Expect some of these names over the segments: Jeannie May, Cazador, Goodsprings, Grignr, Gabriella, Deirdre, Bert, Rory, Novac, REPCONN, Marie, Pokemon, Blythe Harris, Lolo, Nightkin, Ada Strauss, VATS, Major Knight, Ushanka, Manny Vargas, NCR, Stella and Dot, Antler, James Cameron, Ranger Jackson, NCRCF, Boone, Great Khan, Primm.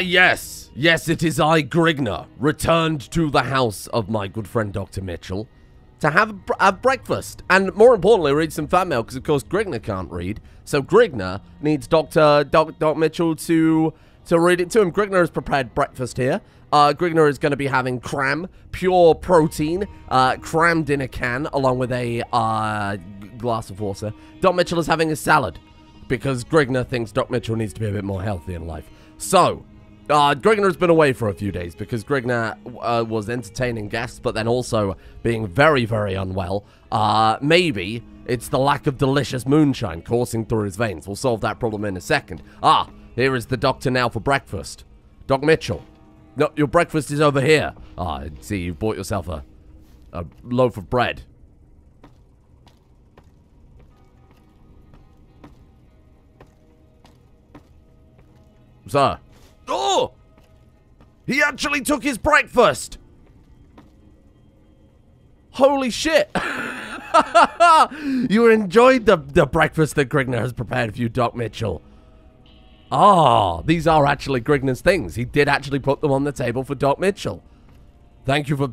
Yes, yes, it is I, Grignr, returned to the house of my good friend Dr. Mitchell to have breakfast, and more importantly, read some fan mail, because of course Grignr can't read, so Grignr needs Dr. Mitchell to read it to him. Grignr has prepared breakfast here. Grignr is going to be having cram, pure protein, crammed in a can, along with a glass of water. Doc Mitchell is having a salad, because Grignr thinks Doc Mitchell needs to be a bit more healthy in life. So, Grignr has been away for a few days, because Grignr was entertaining guests, but then also being very, very unwell. Maybe it's the lack of delicious moonshine coursing through his veins. We'll solve that problem in a second. Ah, here is the doctor now for breakfast. Doc Mitchell. No, your breakfast is over here. Ah, I see, you've bought yourself a loaf of bread. Sir. Oh! He actually took his breakfast! Holy shit! You enjoyed the breakfast that Grignr has prepared for you, Doc Mitchell. Ah, these are actually Grignar's things. He did actually put them on the table for Doc Mitchell. Thank you for,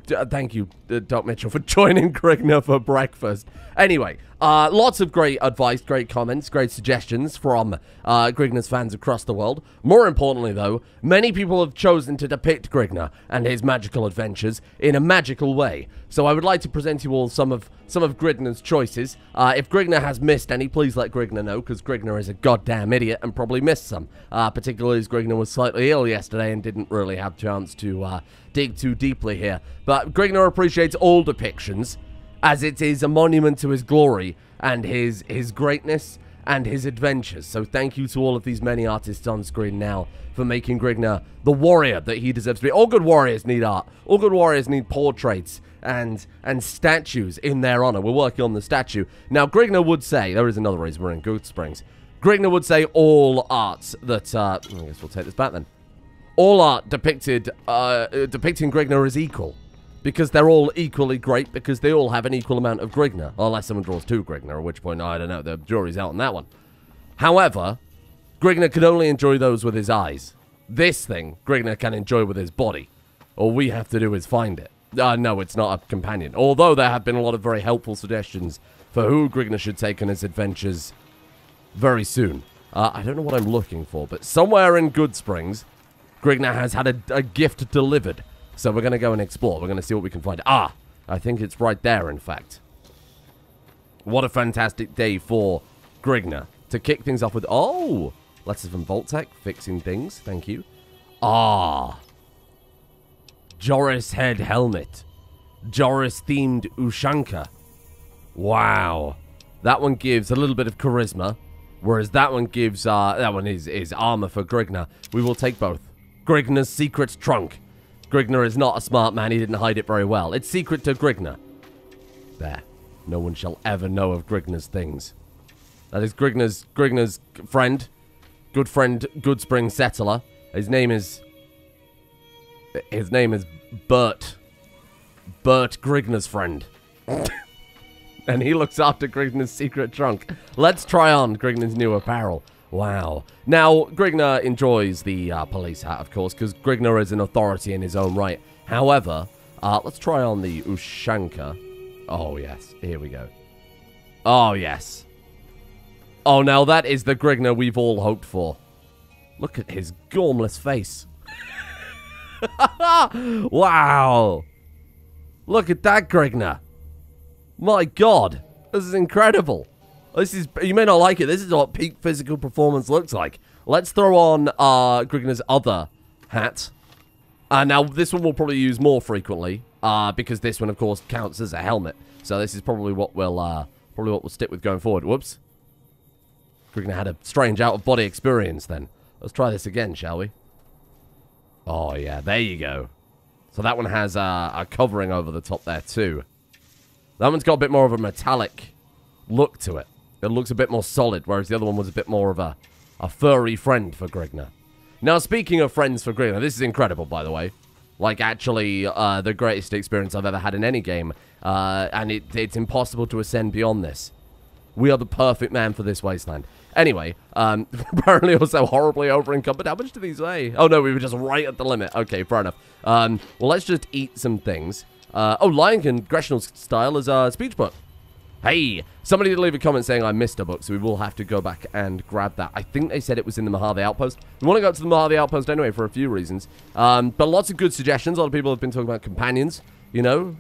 Doc Mitchell, for joining Grignr for breakfast. Anyway, lots of great advice, great comments, great suggestions from Grignar's fans across the world. More importantly, though, many people have chosen to depict Grignr and his magical adventures in a magical way. So I would like to present you all some of Grignar's choices. If Grignr has missed any, please let Grignr know, because Grignr is a goddamn idiot and probably missed some. Particularly as Grignr was slightly ill yesterday and didn't really have a chance to dig too deeply here. But Grignr appreciates all depictions, as it is a monument to his glory and his greatness and his adventures. So thank you to all of these many artists on screen now for making Grignr the warrior that he deserves to be. All good warriors need art. All good warriors need portraits and statues in their honor. We're working on the statue. Now, Grignr would say, there is another reason we're in Goodsprings. Grignr would say all arts that, I guess we'll take this back then. All art depicting Grignr is equal, because they're all equally great, because they all have an equal amount of Grignr. Unless someone draws two Grignr, at which point, I don't know, the jury's out on that one. However, Grignr can only enjoy those with his eyes. This thing, Grignr can enjoy with his body. All we have to do is find it. No, it's not a companion. Although there have been a lot of very helpful suggestions for who Grignr should take on his adventures very soon. I don't know what I'm looking for, but somewhere in Goodsprings, Grignr has had a gift delivered. So we're going to go and explore. We're going to see what we can find. Ah, I think it's right there, in fact. What a fantastic day for Grignr. To kick things off with... Oh! Letters from Vault-Tec. Fixing things. Thank you. Ah! Joris head helmet. Joris-themed Ushanka. Wow. That one gives a little bit of charisma. Whereas that one gives... that one is armor for Grignr. We will take both. Grignar's secret trunk. Grignr is not a smart man. He didn't hide it very well. It's secret to Grignr. There. No one shall ever know of Grignar's things. That is Grignar's friend. Good friend, Goodspring settler. His name is Bert. Bert, Grignar's friend. And he looks after Grignar's secret trunk. Let's try on Grignar's new apparel. Wow. Now, Grignr enjoys the police hat, of course, because Grignr is an authority in his own right. However, let's try on the Ushanka. Oh, yes. Here we go. Oh, yes. Oh, now that is the Grignr we've all hoped for. Look at his gormless face. Wow. Look at that, Grignr. My God. This is incredible. This is, you may not like it, this is what peak physical performance looks like. Let's throw on Grignar's other hat. Now, this one we'll probably use more frequently, because this one, of course, counts as a helmet. So this is probably what we'll stick with going forward. Whoops. Grignr had a strange out-of-body experience then. Let's try this again, shall we? Oh, yeah, there you go. So that one has a covering over the top there, too. That one's got a bit more of a metallic look to it. It looks a bit more solid, whereas the other one was a bit more of a furry friend for Grignr. Now, speaking of friends for Grignr, this is incredible, by the way. Like, actually, the greatest experience I've ever had in any game, and it's impossible to ascend beyond this. We are the perfect man for this wasteland. Anyway, apparently also horribly over income, but how much do these weigh? Oh no, we were just right at the limit. Okay, fair enough. Well, let's just eat some things. Oh, Lion Congressional Style is a speech book. Hey, somebody did leave a comment saying I missed a book, so we will have to go back and grab that. I think they said it was in the Mojave Outpost. We want to go up to the Mojave Outpost anyway for a few reasons. But lots of good suggestions. A lot of people have been talking about companions, you know.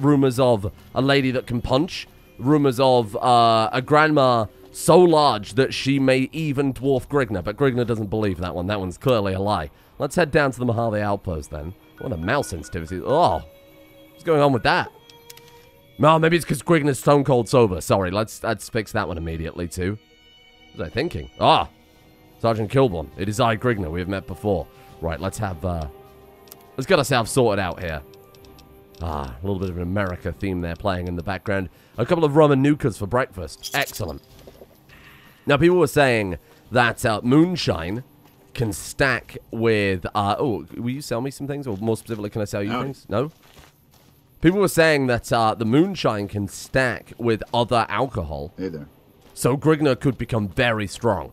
Rumors of a lady that can punch. Rumors of a grandma so large that she may even dwarf Grignr. But Grignr doesn't believe that one. That one's clearly a lie. Let's head down to the Mojave Outpost then. What a mouse sensitivity. Oh, what's going on with that? No, maybe it's because Grignr is stone cold sober. Sorry, let's fix that one immediately, too. What was I thinking? Ah! Sergeant Kilbourne. It is I, Grignr. We have met before. Right, let's have, let's get ourselves sorted out here. Ah, a little bit of an America theme there playing in the background. A couple of rum and nukas for breakfast. Excellent. Now, people were saying that moonshine can stack with, oh, will you sell me some things? Or more specifically, can I sell you things? No? People were saying that the moonshine can stack with other alcohol. Hey there. So Grignr could become very strong.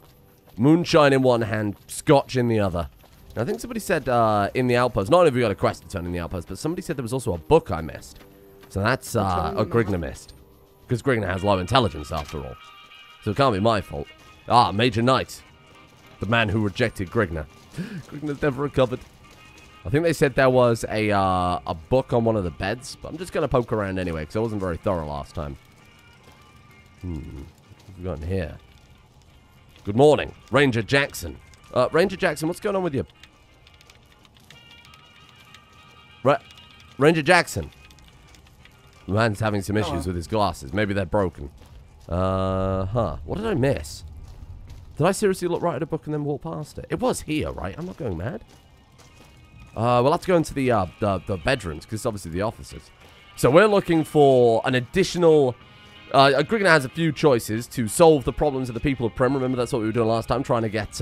Moonshine in one hand, scotch in the other. And I think somebody said in the outpost, not only have we got a quest to turn in the outpost, but somebody said there was also a book I missed. So that's a Grignr missed. Because Grignr has low intelligence after all. So it can't be my fault. Ah, Major Knight. The man who rejected Grignr. Grignr's never recovered. I think they said there was a book on one of the beds, but I'm just going to poke around anyway, because I wasn't very thorough last time. What have we got in here? Good morning, Ranger Jackson. Ranger Jackson, what's going on with you? Ranger Jackson. The man's having some issues with his glasses. Maybe they're broken. What did I miss? Did I seriously look right at a book and then walk past it? It was here, right? I'm not going mad. We'll have to go into the bedrooms, because it's obviously the offices. So we're looking for an additional... Grignr has a few choices to solve the problems of the people of Primm. Remember, that's what we were doing last time, trying to get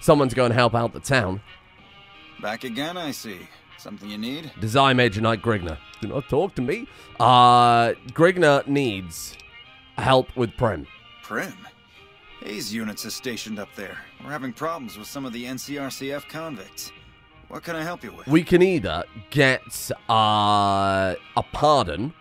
someone to go and help out the town. Back again, I see. Something you need? Design Major Knight Grignr. Do not talk to me. Grignr needs help with Primm. Primm? Hayes units are stationed up there. We're having problems with some of the NCRCF convicts. What can I help you with? We can either get a pardon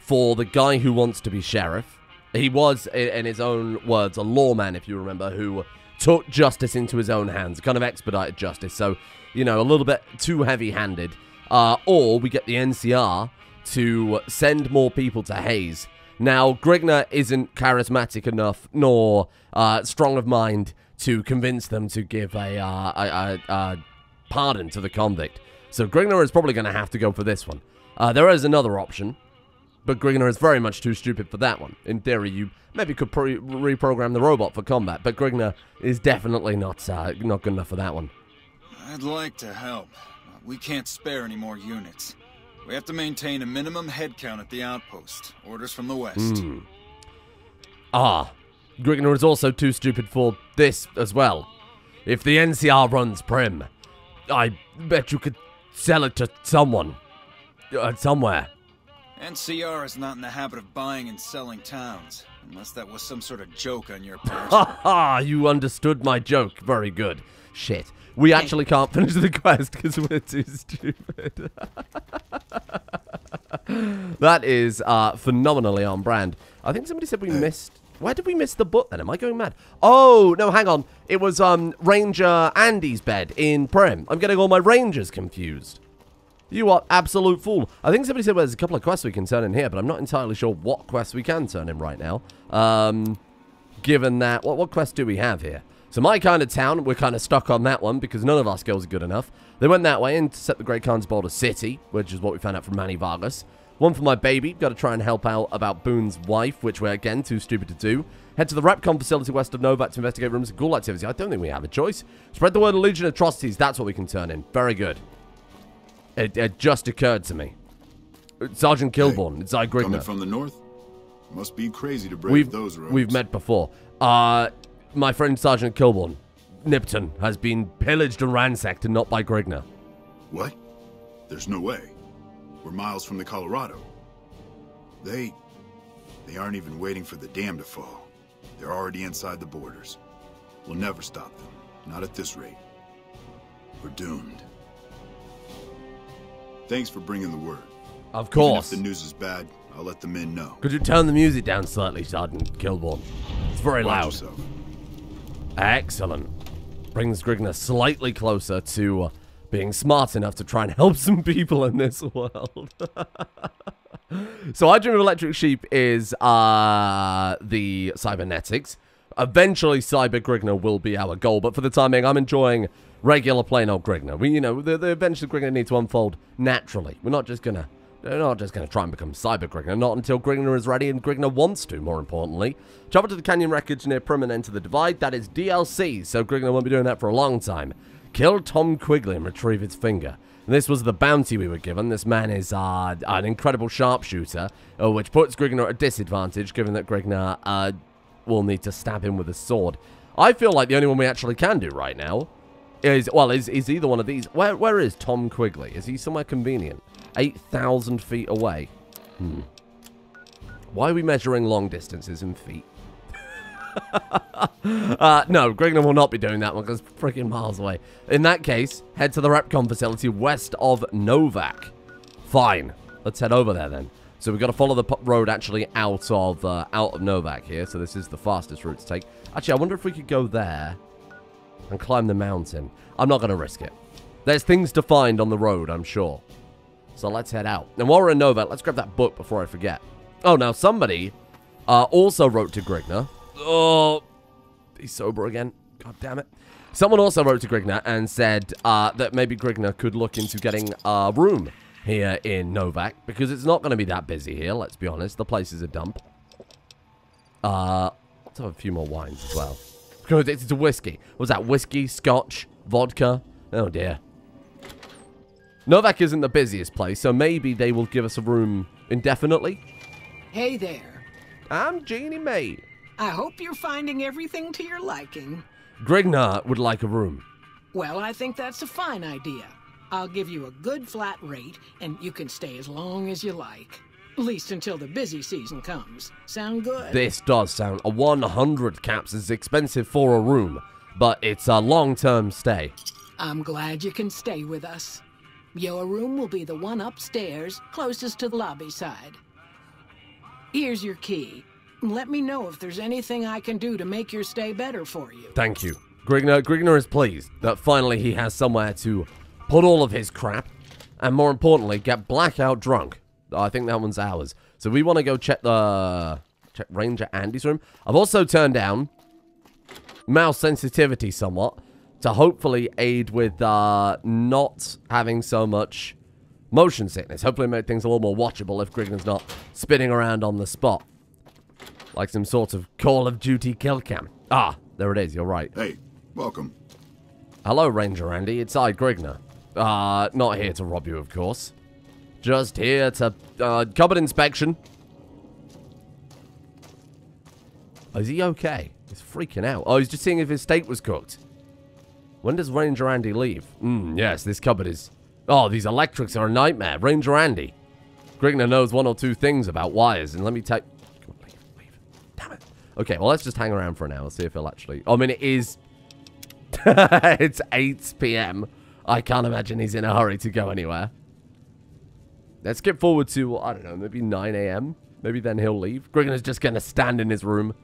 for the guy who wants to be sheriff. He was, in his own words, a lawman, if you remember, who took justice into his own hands, kind of expedited justice. So, you know, a little bit too heavy-handed. Or we get the NCR to send more people to Hayes. Now, Grignr isn't charismatic enough, nor strong of mind, to convince them to give a pardon to the convict. So Grignr is probably going to have to go for this one. There is another option, but Grignr is very much too stupid for that one. In theory, you maybe could reprogram the robot for combat, but Grignr is definitely not good enough for that one. I'd like to help. We can't spare any more units. We have to maintain a minimum headcount at the outpost. Orders from the west. Grignr is also too stupid for this as well. If the NCR runs Primm, I bet you could sell it to someone. Somewhere. NCR is not in the habit of buying and selling towns. Unless that was some sort of joke on your part. Ha ha! You understood my joke. Very good. Shit. We actually can't finish the quest because we're too stupid. That is phenomenally on brand. I think somebody said we missed... Where did we miss the book then? Am I going mad? Oh, no, hang on. It was Ranger Andy's bed in Primm. I'm getting all my Rangers confused. You are absolute fool. I think somebody said, well, there's a couple of quests we can turn in here, but I'm not entirely sure what quests we can turn in right now. Given that, what quest do we have here? So my kind of town, we're kind of stuck on that one because none of our skills are good enough. They went that way, intercept the Great Khan's Boulder City, which is what we found out from Manny Vargas. One for my baby. Got to try and help out about Boone's wife, which we're, again, too stupid to do. Head to the REPCONN facility west of Novac to investigate rumors of ghoul activity. I don't think we have a choice. Spread the word of Legion atrocities. That's what we can turn in. Very good. It just occurred to me. Sergeant Kilbourne. Hey, it's I, Grignr. Coming from the north? Must be crazy to brave those roads. We've met before. My friend Sergeant Kilbourne, Nipton, has been pillaged and ransacked and not by Grignr. What? There's no way. We're miles from the Colorado. They They aren't even waiting for the dam to fall. They're already inside the borders. We'll never stop them. Not at this rate. We're doomed. Thanks for bringing the word. Of course. Even if the news is bad, I'll let the men know. Could you turn the music down slightly, Sergeant Kilbourne? It's very loud. Excellent. Brings Grignr slightly closer to being smart enough to try and help some people in this world. So our dream of Electric Sheep is the cybernetics. Eventually, Cyber Grignr will be our goal, but for the time being, I'm enjoying regular plain old Grignr. We, you know, the adventures of Grignr need to unfold naturally. We're not just gonna, try and become Cyber Grignr. Not until Grignr is ready and Grignr wants to. More importantly, travel to the canyon wreckage near Primm and enter the Divide. That is DLC, so Grignr won't be doing that for a long time. Kill Tom Quigley and retrieve his finger. This was the bounty we were given. This man is an incredible sharpshooter, which puts Grignr at a disadvantage, given that Grignr will need to stab him with a sword. I feel like the only one we actually can do right now is, well, is either one of these. Where is Tom Quigley? Is he somewhere convenient? 8,000 feet away. Hmm. Why are we measuring long distances in feet? No, Grignr will not be doing that one because it's freaking miles away. In that case, head to the REPCONN facility west of Novac. Fine. Let's head over there then. So we've got to follow the road actually out of Novac here. So this is the fastest route to take. Actually, I wonder if we could go there and climb the mountain. I'm not going to risk it. There's things to find on the road, I'm sure. So let's head out. And while we're in Novac, let's grab that book before I forget. Oh, now somebody also wrote to Grignr. Oh, he's sober again. God damn it. Someone also wrote to Grignr and said that maybe Grignr could look into getting a room here in Novac because it's not going to be that busy here, let's be honest. The place is a dump. Let's have a few more wines as well. I'm addicted to whiskey. What was that? Whiskey, scotch, vodka? Oh, dear. Novac isn't the busiest place, so maybe they will give us a room indefinitely. Hey there. I'm Jeannie May. I hope you're finding everything to your liking. Grignr would like a room. Well, I think that's a fine idea. I'll give you a good flat rate, and you can stay as long as you like. At least until the busy season comes. Sound good? This does sound. 100 caps is expensive for a room, but it's a long-term stay. I'm glad you can stay with us. Your room will be the one upstairs, closest to the lobby side. Here's your key. Let me know if there's anything I can do to make your stay better for you. Thank you. Grignr is pleased that finally he has somewhere to put all of his crap and, more importantly, get blackout drunk. I think that one's ours. So we want to go check the Ranger Andy's room. I've also turned down mouse sensitivity somewhat to hopefully aid with not having so much motion sickness. Hopefully make things a little more watchable if Grignar's not spinning around on the spot. Like some sort of Call of Duty kill cam. Ah, there it is. You're right. Hey, welcome. Hello, Ranger Andy. It's I, Grignr. Not here to rob you, of course. Just here to cupboard inspection. Is he okay? He's freaking out. Oh, he's just seeing if his steak was cooked. When does Ranger Andy leave? Yes, this cupboard is... Oh, these electrics are a nightmare. Ranger Andy. Grignr knows one or two things about wires, and let me take... Damn it. Okay, well, let's just hang around for an hour, see if he'll actually... I mean, it is... it's 8 p.m. I can't imagine he's in a hurry to go anywhere. Let's skip forward to, I don't know, maybe 9 a.m.? Maybe then he'll leave. Grignar's just going to stand in his room.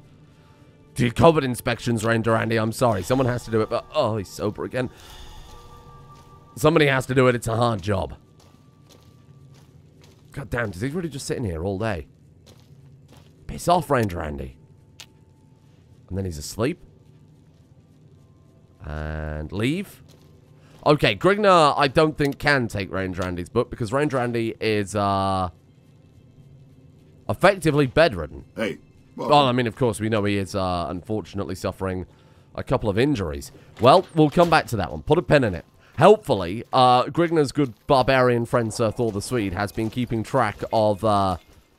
Do cupboard inspections, Ranger Andy. I'm sorry. Someone has to do it, but... Oh, he's sober again. Somebody has to do it. It's a hard job. God damn, does he really just sit in here all day? Piss off, Ranger Andy. And then he's asleep. And leave. Okay, Grignr, I don't think can take Ranger Andy's book because Ranger Andy is, effectively bedridden. Hey. Well, I mean, of course, we know he is, unfortunately suffering a couple of injuries. Well, we'll come back to that one. Put a pin in it. Helpfully, Grignar's good barbarian friend, Sir Thor the Swede, has been keeping track of,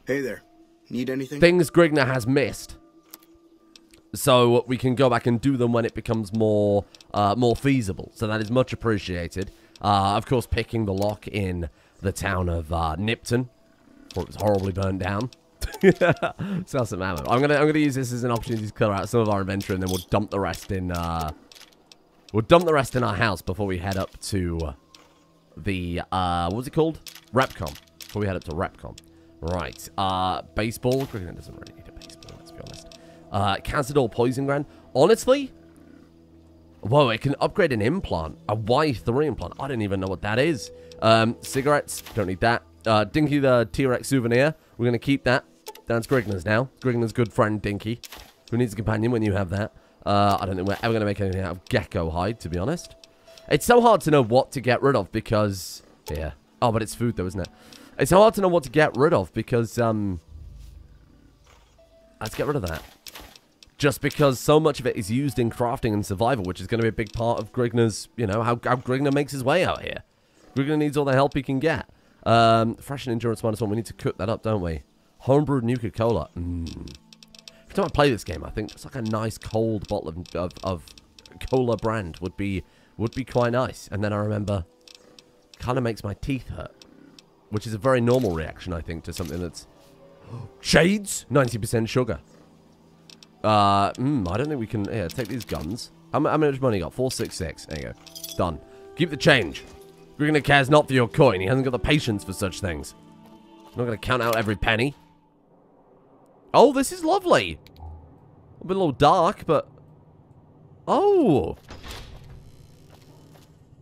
Hey there. Need anything? Things Grignr has missed. So we can go back and do them when it becomes more feasible. So that is much appreciated. Of course, picking the lock in the town of Nipton. Or it was horribly burnt down. Sell some ammo. I'm gonna use this as an opportunity to clear out some of our inventory, and then we'll dump the rest in. We'll dump the rest in our house before we head up to the what was it called? REPCONN. Before we head up to REPCONN. Right. Baseball. Grignr doesn't really need a baseball. Let's be honest. Cazador poison gland. Honestly. Whoa, it can upgrade an implant. A Y3 implant. I don't even know what that is. Cigarettes. Don't need that. Dinky the T-Rex souvenir. We're going to keep that. That's Grignr's now. Grignr's good friend, Dinky. Who needs a companion when you have that? I don't think we're ever going to make anything out of gecko hide, to be honest. It's so hard to know what to get rid of because... Yeah. Oh, but it's food though, isn't it? It's so hard to know what to get rid of because... Let's get rid of that. Just because so much of it is used in crafting and survival, which is going to be a big part of Grignr's, you know, how Grignr makes his way out here. Grignr needs all the help he can get. Fresh and endurance -1. We need to cook that up, don't we? Homebrewed Nuka Cola. Every time I play this game, I think it's like a nice cold bottle of cola brand would be quite nice. And then I remember, kind of makes my teeth hurt, which is a very normal reaction, I think, to something that's shades 90% sugar. I don't think we can... Here, take these guns. How much money you got? 466. There you go. Done. Keep the change. Grignr cares not for your coin. He hasn't got the patience for such things. I'm not going to count out every penny. Oh, this is lovely. A little dark, but... Oh.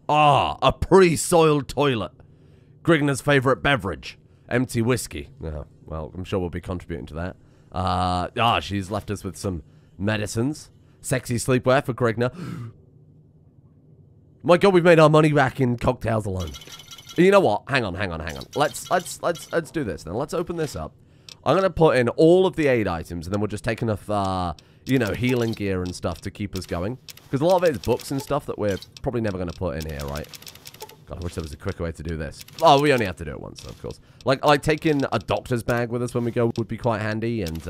Ah, a pre-soiled toilet. Grignr's favourite beverage. Empty whiskey. Oh, well, I'm sure we'll be contributing to that. She's left us with some medicines. Sexy sleepwear for Grignr. My God, we've made our money back in cocktails alone. You know what? Hang on. Let's do this then. Let's open this up. I'm gonna put in all of the aid items, and then we'll just take enough, you know, healing gear and stuff to keep us going. Because a lot of it is books and stuff that we're probably never gonna put in here, right? God, I wish there was a quicker way to do this. Oh, we only have to do it once, of course. Like taking a doctor's bag with us when we go would be quite handy. And,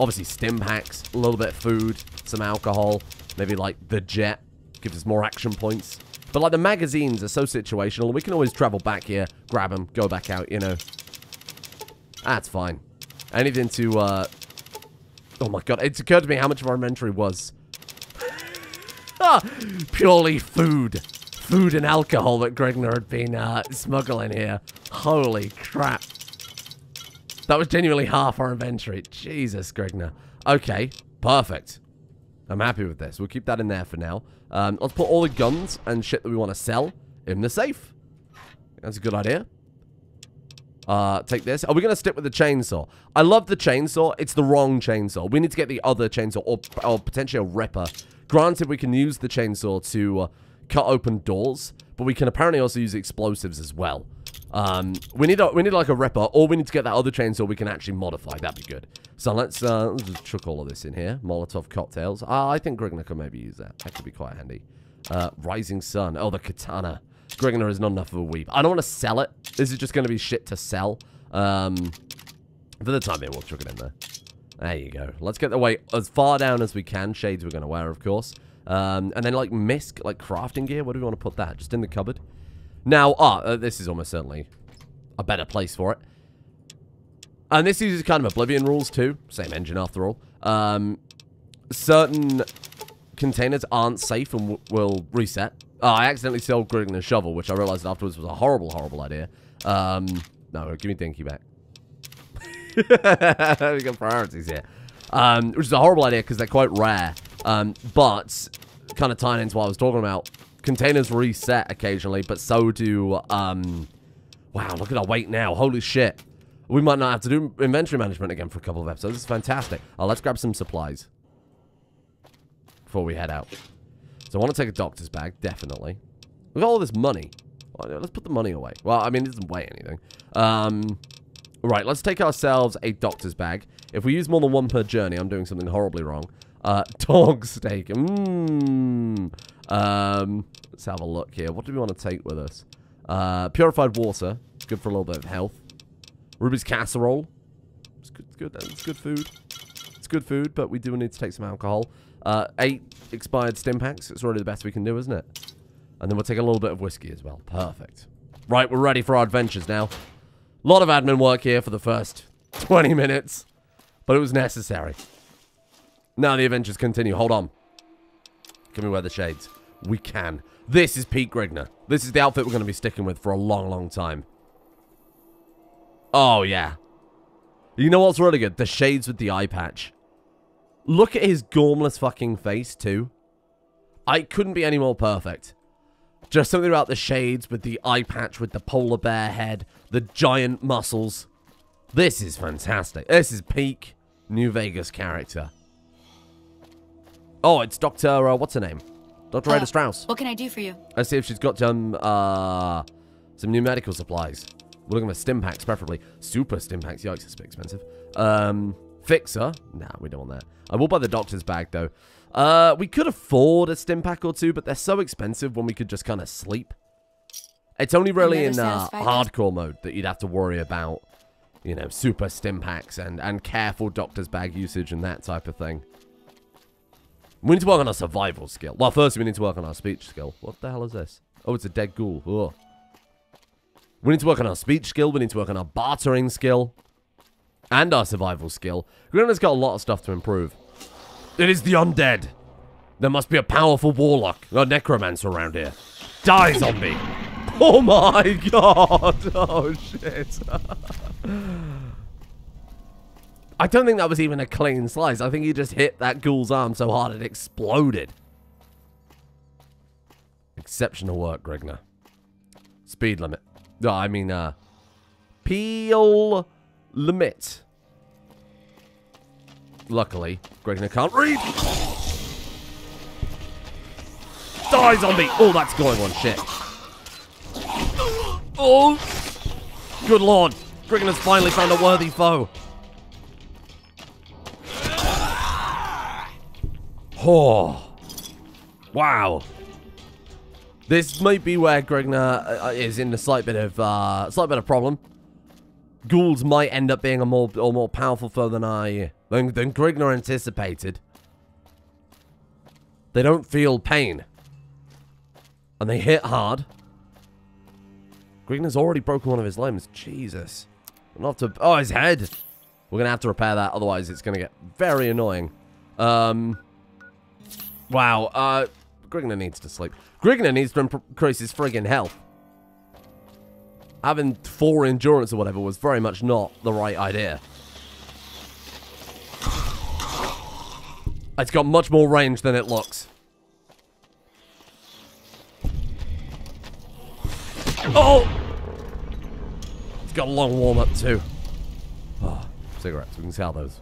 obviously, stim packs, a little bit of food, some alcohol. Maybe, like, the jet gives us more action points. But, like, the magazines are so situational. We can always travel back here, grab them, go back out, you know. That's fine. Anything to, Oh, my God. It's occurred to me how much of our inventory was... Purely food. Food and alcohol that Grignr had been smuggling here. Holy crap. That was genuinely half our inventory. Jesus, Grignr. Okay, perfect. I'm happy with this. We'll keep that in there for now. Let's put all the guns and shit that we want to sell in the safe. That's a good idea. Take this. Are we going to stick with the chainsaw? I love the chainsaw. It's the wrong chainsaw. We need to get the other chainsaw or potentially a ripper. Granted, we can use the chainsaw to cut open doors, but we can apparently also use explosives as well. We need like a ripper, or we need to get that other chainsaw we can actually modify. That'd be good. So let's just chuck all of this in here. Molotov cocktails. I think Grignr can maybe use that. That could be quite handy. Rising sun. Oh, the katana. Grignr is not enough of a weeb. I don't want to sell it. This is just going to be shit to sell. For the time being, we'll chuck it in there. There you go. Let's get the way as far down as we can. Shades we're going to wear, of course. And then, like, misc, like, crafting gear. Where do we want to put that? Just in the cupboard. Now, this is almost certainly a better place for it. And this uses kind of Oblivion rules, too. Same engine, after all. Certain containers aren't safe and will reset. Oh, I accidentally sold Grignr shovel, which I realized afterwards was a horrible, horrible idea. No, give me Dinky back. We got priorities here, which is a horrible idea because they're quite rare, but kind of tying into what I was talking about, containers reset occasionally, but so do wow, look at our weight now. Holy shit, we might not have to do inventory management again for a couple of episodes. It's fantastic. Let's grab some supplies before we head out. So I want to take a doctor's bag, definitely. We've got all this money. Let's put the money away. Well, I mean, it doesn't weigh anything. Right, let's take ourselves a doctor's bag. If we use more than one per journey, I'm doing something horribly wrong. Dog steak. Let's have a look here. What do we want to take with us? Purified water. It's good for a little bit of health. Ruby's casserole. It's good. It's good food. It's good food, but we do need to take some alcohol. 8 expired stim packs. It's already the best we can do, isn't it? And then we'll take a little bit of whiskey as well. Perfect. Right, we're ready for our adventures now. A lot of admin work here for the first 20 minutes, but it was necessary. Now the adventures continue. Hold on. Can we wear the shades? We can. This is Pete Grignr. This is the outfit we're going to be sticking with for a long, long time. Oh, yeah. You know what's really good? The shades with the eye patch. Look at his gormless fucking face, too. I couldn't be any more perfect. Just something about the shades with the eye patch, with the polar bear head, the giant muscles. This is fantastic. This is peak New Vegas character. Oh, it's Dr. What's her name? Dr. Ada Strauss. What can I do for you? Let's see if she's got some new medical supplies. We're looking for stim packs, preferably. Super stim packs. Yikes, it's a bit expensive. Fixer. Nah, we don't want that. I will buy the doctor's bag, though. We could afford a stim pack or two, but they're so expensive when we could just kind of sleep. It's only really in hardcore mode that you'd have to worry about, you know, super stim packs and careful doctor's bag usage and that type of thing. We need to work on our survival skill. Well, first we need to work on our speech skill. What the hell is this? Oh, it's a dead ghoul. Ugh. We need to work on our speech skill. We need to work on our bartering skill. And our survival skill. Grignr's got a lot of stuff to improve. It is the undead. There must be a powerful warlock. A necromancer around here. Die, zombie. Oh my god. Oh shit. I don't think that was even a clean slice. I think he just hit that ghoul's arm so hard it exploded. Exceptional work, Grignr. Speed limit. No, I mean, peel limit. Luckily, Grignr can't read. Die, zombie. Oh, that's going on shit. Oh, good lord. Grignr's finally found a worthy foe. Oh, wow. This might be where Grignr is in a slight bit of problem. Ghouls might end up being a more powerful foe than Grignr anticipated. They don't feel pain, and they hit hard. Grignr's already broken one of his limbs. Jesus, I'm gonna have to. Oh, his head. We're gonna have to repair that, otherwise it's gonna get very annoying. Wow. Grignr needs to sleep. Grignr needs to increase his friggin' health. Having 4 endurance or whatever was very much not the right idea. It's got much more range than it looks. Oh! It's got a long warm-up too. Oh, cigarettes. We can sell those.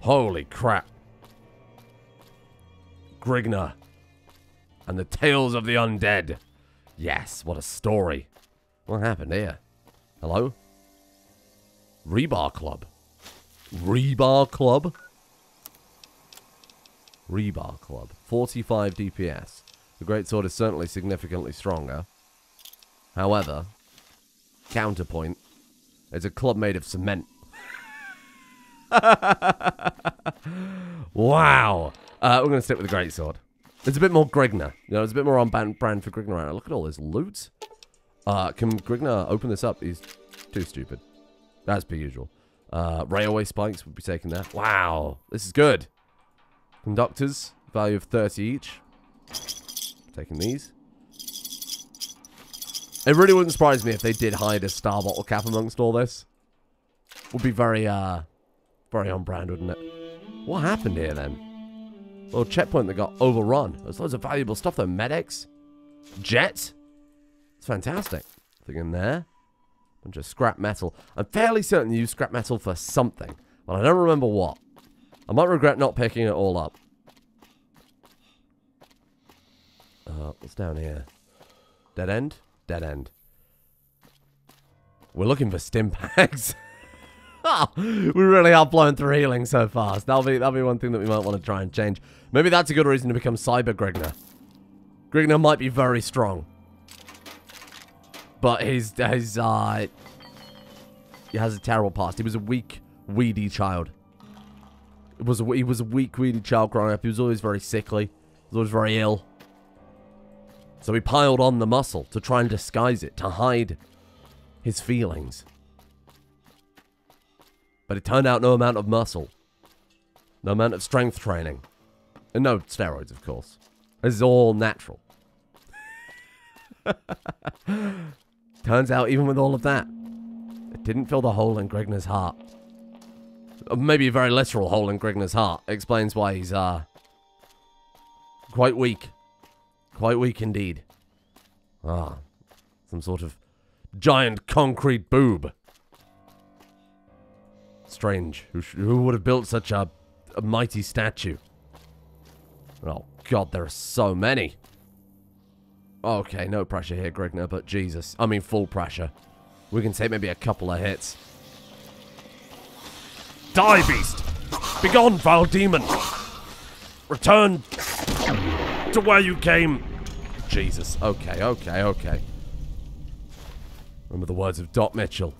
Holy crap. Grignr and the Tales of the Undead. Yes, what a story. What happened here? Hello? Rebar Club. Rebar Club? Rebar Club. 45 DPS. The greatsword is certainly significantly stronger. However, counterpoint, it's a club made of cement. Wow. We're going to stick with the greatsword. It's a bit more Grignr. You know, it's a bit more on brand for Grignr right now. Look at all this loot. Can Grignr open this up? He's too stupid. As per usual. Railway spikes would be taking that. Wow. This is good. Conductors. Value of 30 each. Taking these. It really wouldn't surprise me if they did hide a star bottle cap amongst all this. Would be very, very on brand, wouldn't it? What happened here then? Little checkpoint that got overrun. There's loads of valuable stuff though. Medics. Jet. It's fantastic. Thing in there. Bunch of scrap metal. I'm fairly certain you use scrap metal for something, but I don't remember what. I might regret not picking it all up. What's down here? Dead end? Dead end. We're looking for stim packs. Oh, we really are blown through healing so fast. That'll be one thing that we might want to try and change. Maybe that's a good reason to become Cyber Grignr. Grignr might be very strong, but he has a terrible past. He was a weak, weedy child. He was a weak, weedy child growing up. He was always very sickly. He was always very ill. So he piled on the muscle to try and disguise it, to hide his feelings. But it turned out no amount of muscle, no amount of strength training, and no steroids, of course. This is all natural. Turns out, even with all of that, it didn't fill the hole in Grignr's heart. Maybe a very literal hole in Grignr's heart. It explains why he's, quite weak. Quite weak indeed. Ah, some sort of giant concrete boob. Strange. Who would have built such a mighty statue? Oh, God, there are so many. Okay, no pressure here, Grignr, but Jesus. I mean, full pressure. We can take maybe a couple of hits. Die, beast! Begone, vile demon! Return to where you came! Jesus. Okay, okay, okay. Remember the words of Doc Mitchell.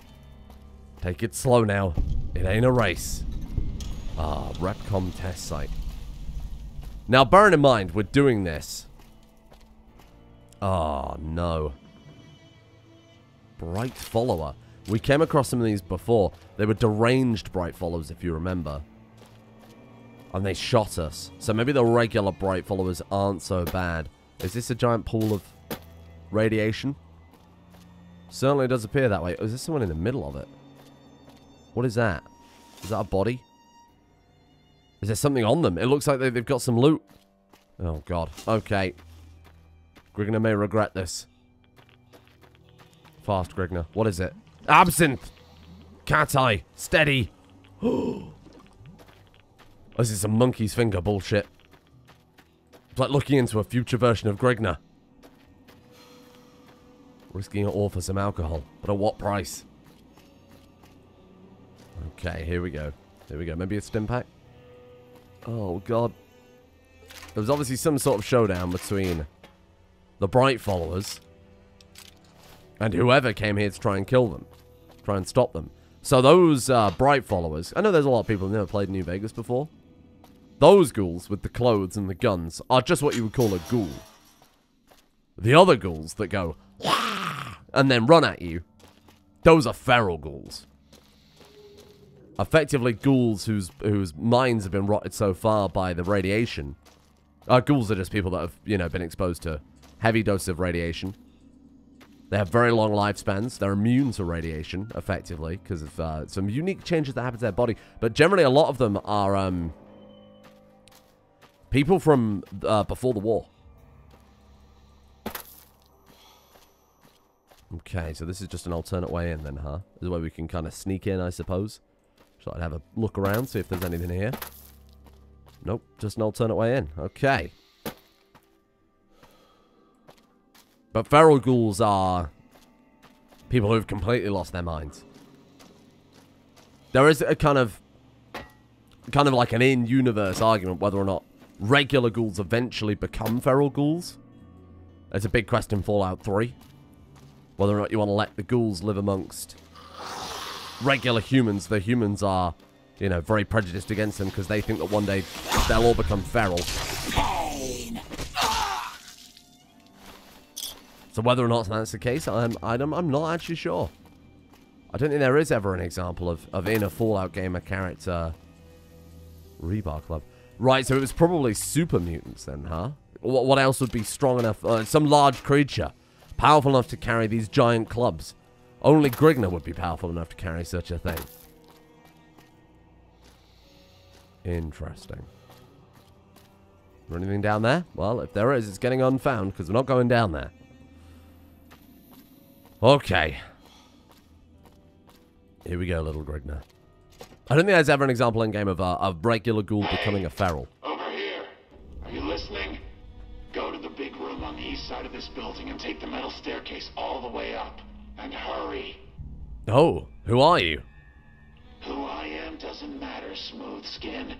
Take it slow now. It ain't a race. Ah, REPCONN test site. Now, bearing in mind, we're doing this. Oh, no. Bright follower. We came across some of these before. They were deranged bright followers, if you remember. And they shot us. So maybe the regular bright followers aren't so bad. Is this a giant pool of radiation? Certainly does appear that way. Oh, is there someone in the middle of it? What is that? Is that a body? Is there something on them? It looks like they've got some loot. Oh, God. Okay. Grignr may regret this. Fast, Grignr. What is it? Absinthe! Cat eye! Steady! This is some monkey's finger bullshit. It's like looking into a future version of Grignr. Risking it all for some alcohol. But at what price? Okay, here we go. Here we go. Maybe a stim pack? Oh, God. There was obviously some sort of showdown between the bright followers and whoever came here to try and kill them. Try and stop them. So those bright followers... I know there's a lot of people who've never played New Vegas before. Those ghouls with the clothes and the guns are just what you would call a ghoul. The other ghouls that go... and then run at you. Those are feral ghouls. Effectively ghouls whose minds have been rotted so far by the radiation. Ghouls are just people that have, you know, been exposed to heavy doses of radiation. They have very long lifespans. They're immune to radiation, effectively, because of some unique changes that happen to their body. But generally, a lot of them are people from before the war. Okay, so this is just an alternate way in then, huh? This is where we can kind of sneak in, I suppose. So I'd have a look around, see if there's anything here. Nope, just an alternate way in. Okay. But feral ghouls are people who've completely lost their minds. There is a kind of like an in-universe argument whether or not regular ghouls eventually become feral ghouls. That's a big question in Fallout 3. Whether or not you want to let the ghouls live amongst regular humans. The humans are, you know, very prejudiced against them because they think that one day they'll all become feral. So whether or not that's the case, I'm not actually sure. I don't think there is ever an example of in a Fallout game a character... Rebar Club. Right, so it was probably super mutants then, huh? What else would be strong enough? Some large creature, powerful enough to carry these giant clubs. Only Grignr would be powerful enough to carry such a thing. Interesting. Is there anything down there? Well, if there is, it's getting unfound because we're not going down there. Okay. Here we go, little Grignr. I don't think there's ever an example in game of a regular ghoul becoming a feral. Over here. Are you listening? Go to the big room on the east side of this building and take the metal staircase all the way up. And hurry. Oh, who are you? Who I am doesn't matter, smooth skin.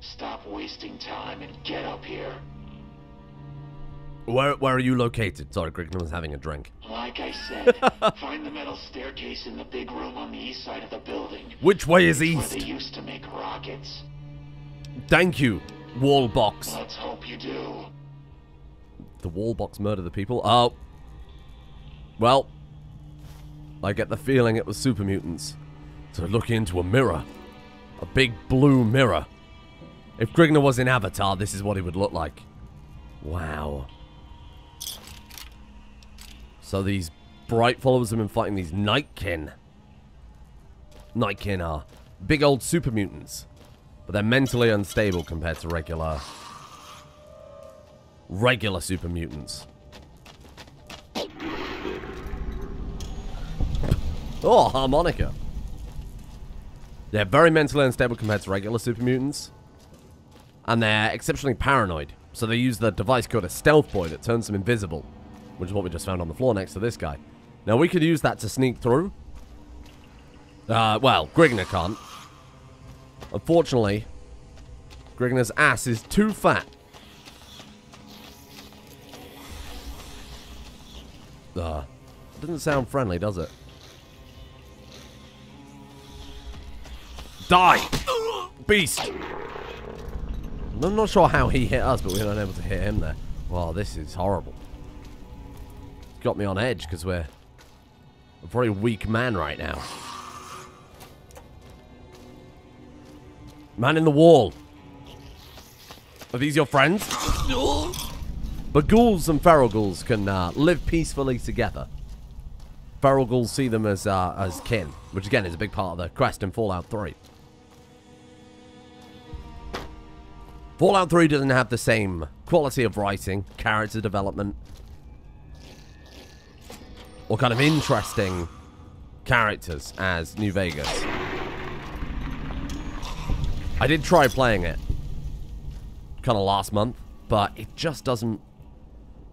Stop wasting time and get up here. Where are you located? Sorry, Grignr was having a drink. Like I said, find the metal staircase in the big room on the east side of the building. Which way is east? Where they used to make rockets. Thank you, wall box. Let's hope you do. The wall box murdered the people. Oh. Well. I get the feeling it was super mutants. To look into a mirror. A big blue mirror. If Grignr was in Avatar, this is what he would look like. Wow. So these Bright followers have been fighting these Nightkin. Nightkin are big old super mutants. But they're mentally unstable compared to regular super mutants. Oh, harmonica. They're very mentally unstable compared to regular super mutants. And they're exceptionally paranoid. So they use the device called a stealth boy that turns them invisible. Which is what we just found on the floor next to this guy. Now, we could use that to sneak through. Well, Grignr can't. Unfortunately, Grignr's ass is too fat. Doesn't sound friendly, does it? Die! Beast! I'm not sure how he hit us, but we were unable to hit him there. Wow, this is horrible. It's got me on edge, because we're a very weak man right now. Man in the wall. Are these your friends? But ghouls and feral ghouls can live peacefully together. Feral ghouls see them as kin, which again is a big part of the quest in Fallout 3. Fallout 3 doesn't have the same quality of writing, character development, or kind of interesting characters as New Vegas. I did try playing it kind of last month, but it just doesn't,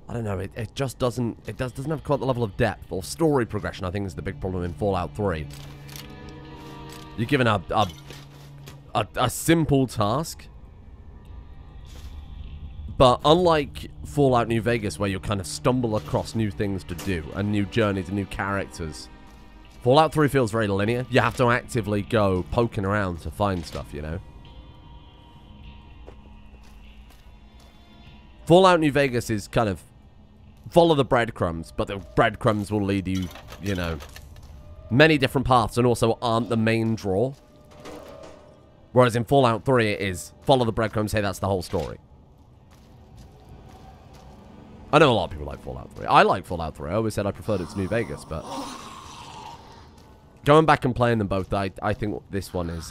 I don't know, it just doesn't, it doesn't have quite the level of depth or story progression, I think, is the big problem in Fallout 3. You're given a simple task, but unlike Fallout New Vegas, where you kind of stumble across new things to do and new journeys and new characters, Fallout 3 feels very linear. You have to actively go poking around to find stuff, you know? Fallout New Vegas is kind of follow the breadcrumbs, but the breadcrumbs will lead you, you know, many different paths and also aren't the main draw. Whereas in Fallout 3, it is follow the breadcrumbs, hey, that's the whole story. I know a lot of people like Fallout 3. I like Fallout 3. I always said I preferred it to New Vegas, but going back and playing them both, I think this one is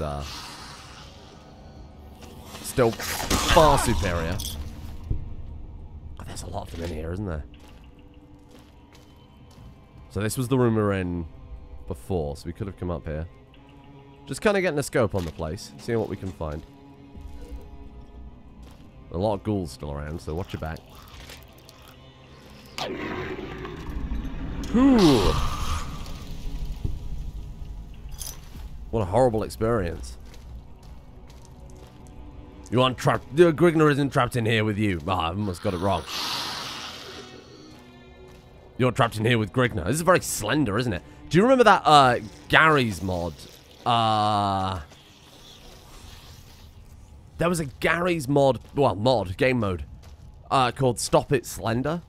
still far superior. There's a lot of them in here, isn't there? So this was the room we were in before, so we could have come up here. Just kind of getting a scope on the place, seeing what we can find. A lot of ghouls still around, so watch your back. Ooh. What a horrible experience. You aren't trapped. Grignr isn't trapped in here with you. Ah, I almost got it wrong. You're trapped in here with Grignr. This is very slender, isn't it? Do you remember that Gary's mod? There was a Gary's mod, well, game mode, called Stop It Slender,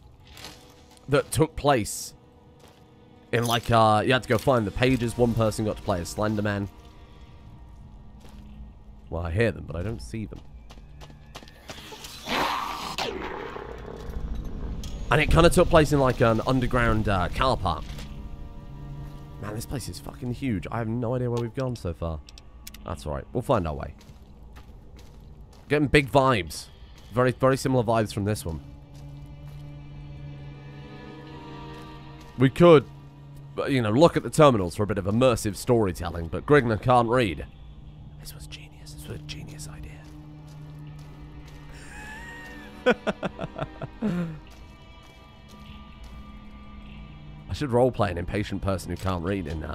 that took place in like you had to go find the pages. One person got to play as Slenderman. Well, I hear them, but I don't see them. And it kind of took place in like an underground car park. Man, this place is fucking huge. I have no idea where we've gone so far. That's alright. We'll find our way. Getting big vibes. Very, very similar vibes from this one. We could, you know, look at the terminals for a bit of immersive storytelling, but Grignr can't read. This was genius. A genius idea. I should roleplay an impatient person who can't read in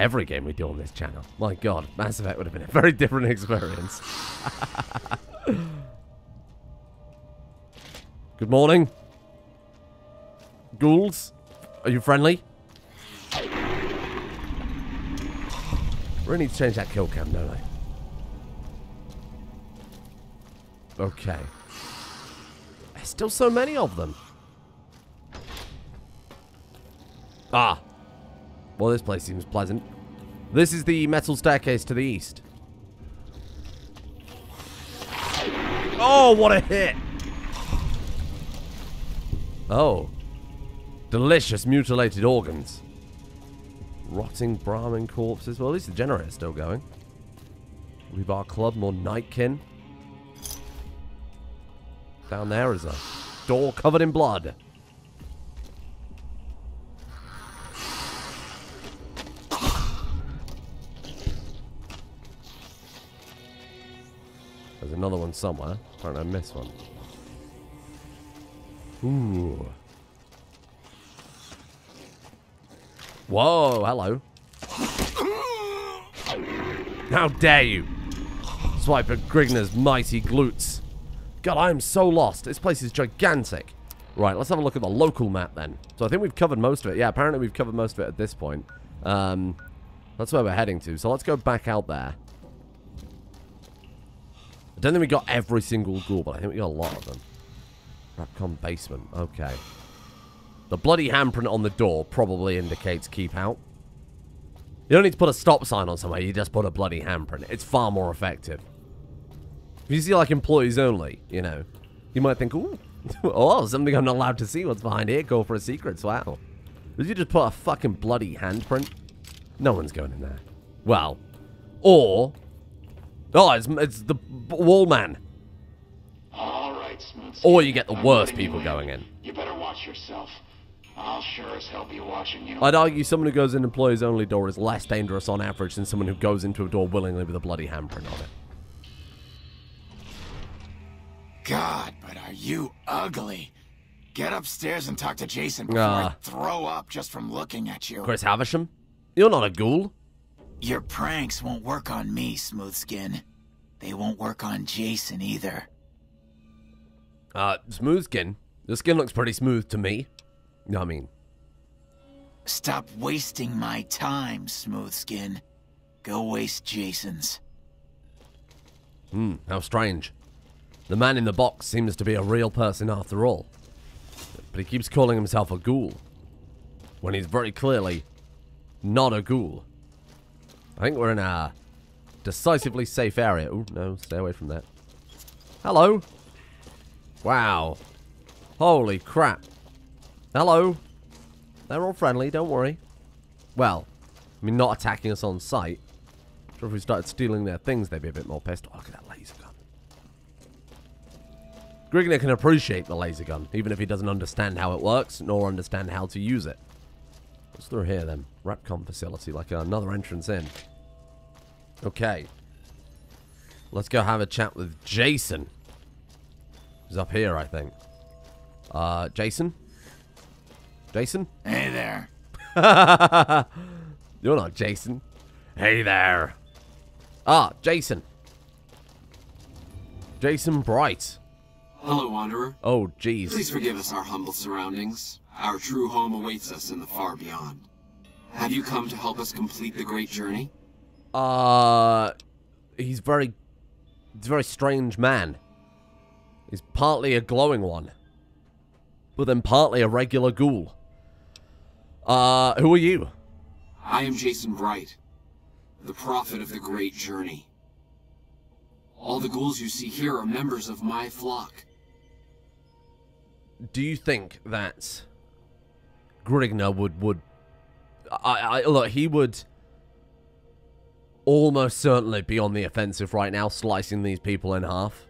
every game we do on this channel. My god, Mass Effect would have been a very different experience. Good morning. Ghouls, are you friendly? We need to change that kill cam, don't I? Okay. There's still so many of them. Ah. Well, this place seems pleasant. This is the metal staircase to the east. Oh, what a hit! Oh. Delicious mutilated organs. Rotting Brahmin corpses. Well, at least the generator's still going. Rebar club, more Nightkin. Down there is a door covered in blood. There's another one somewhere. Apparently I missed one. Ooh. Whoa, hello. How dare you! Swipe at Grignr's mighty glutes. God, I am so lost. This place is gigantic. Right, let's have a look at the local map then. So I think we've covered most of it. Yeah, apparently we've covered most of it at this point. That's where we're heading to. So let's go back out there. I don't think we got every single ghoul, but I think we got a lot of them. REPCONN basement. Okay. The bloody handprint on the door probably indicates keep out. You don't need to put a stop sign on somewhere. You just put a bloody handprint. It's far more effective. If you see, like, employees only, you know, you might think, ooh, oh, something I'm not allowed to see. What's behind here? Go for a secret. Wow. But you just put a fucking bloody handprint. No one's going in there. Well, or... Oh, it's the wall man. All right, Smooth. Or you get the worst people going in. You better watch yourself. I'll sure as hell be watching you. I'd argue someone who goes in employees only door is less dangerous on average than someone who goes into a door willingly with a bloody handprint on it. God, but are you ugly. Get upstairs and talk to Jason before I throw up just from looking at you. Chris Havisham? You're not a ghoul. Your pranks won't work on me, Smooth Skin. They won't work on Jason either. Smooth Skin? The skin looks pretty smooth to me. No, I mean... Stop wasting my time, Smooth Skin. Go waste Jason's. Hmm, how strange. The man in the box seems to be a real person after all. But he keeps calling himself a ghoul. When he's very clearly not a ghoul. I think we're in a decisively safe area. Oh, no, stay away from that. Hello. Wow. Holy crap. Hello. They're all friendly, don't worry. Well, I mean, not attacking us on sight. I'm sure if we started stealing their things, they'd be a bit more pissed. Oh, look at that laser gun. Grignr can appreciate the laser gun, even if he doesn't understand how it works, nor understand how to use it. What's through here, then? REPCONN facility, like another entrance in. Okay. Let's go have a chat with Jason. He's up here, I think. Jason? Jason? Hey there. You're not Jason. Hey there. Ah, Jason. Jason Bright. Hello, Wanderer. Oh, jeez. Please forgive us our humble surroundings. Our true home awaits us in the far beyond. Have you come to help us complete the great journey? He's a very strange man. He's partly a glowing one, but then partly a regular ghoul. Who are you? I am Jason Bright, the prophet of the great journey. All the ghouls you see here are members of my flock. Do you think that Grignr would look, he would almost certainly be on the offensive right now, slicing these people in half?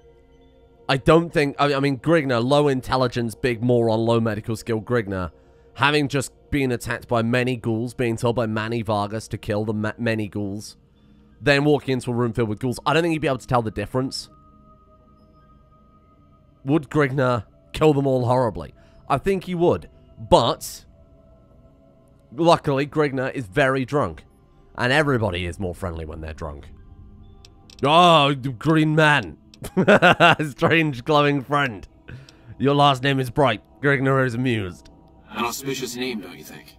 I don't think, I mean, Grignr, low intelligence, big moron, low medical skill Grignr, having just been attacked by many ghouls, being told by Manny Vargas to kill the many ghouls, then walking into a room filled with ghouls, I don't think he'd be able to tell the difference. Would Grignr kill them all horribly? I think he would, but luckily Grignr is very drunk, and everybody is more friendly when they're drunk. Oh, green man. Strange glowing friend. Your last name is Bright. Grignr is amused. An auspicious name, don't you think?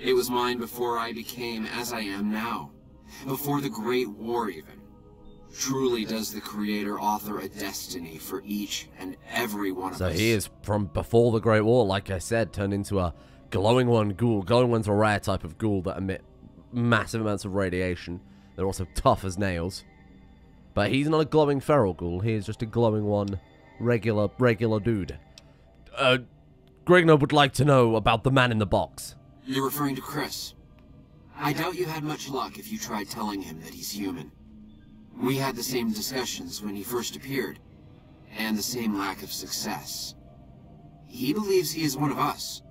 It was mine before I became as I am now, before the Great War even. Truly does the creator author a destiny for each and every one of us. So he is, from before the Great War, like I said, turned into a glowing one ghoul. Glowing one's a rare type of ghoul that emit massive amounts of radiation. They're also tough as nails. But he's not a glowing feral ghoul. He is just a glowing one, regular dude. Grignr would like to know about the man in the box. You're referring to Chris. I doubt you had much luck if you tried telling him that he's human. We had the same discussions when he first appeared, and the same lack of success. He believes he is one of us.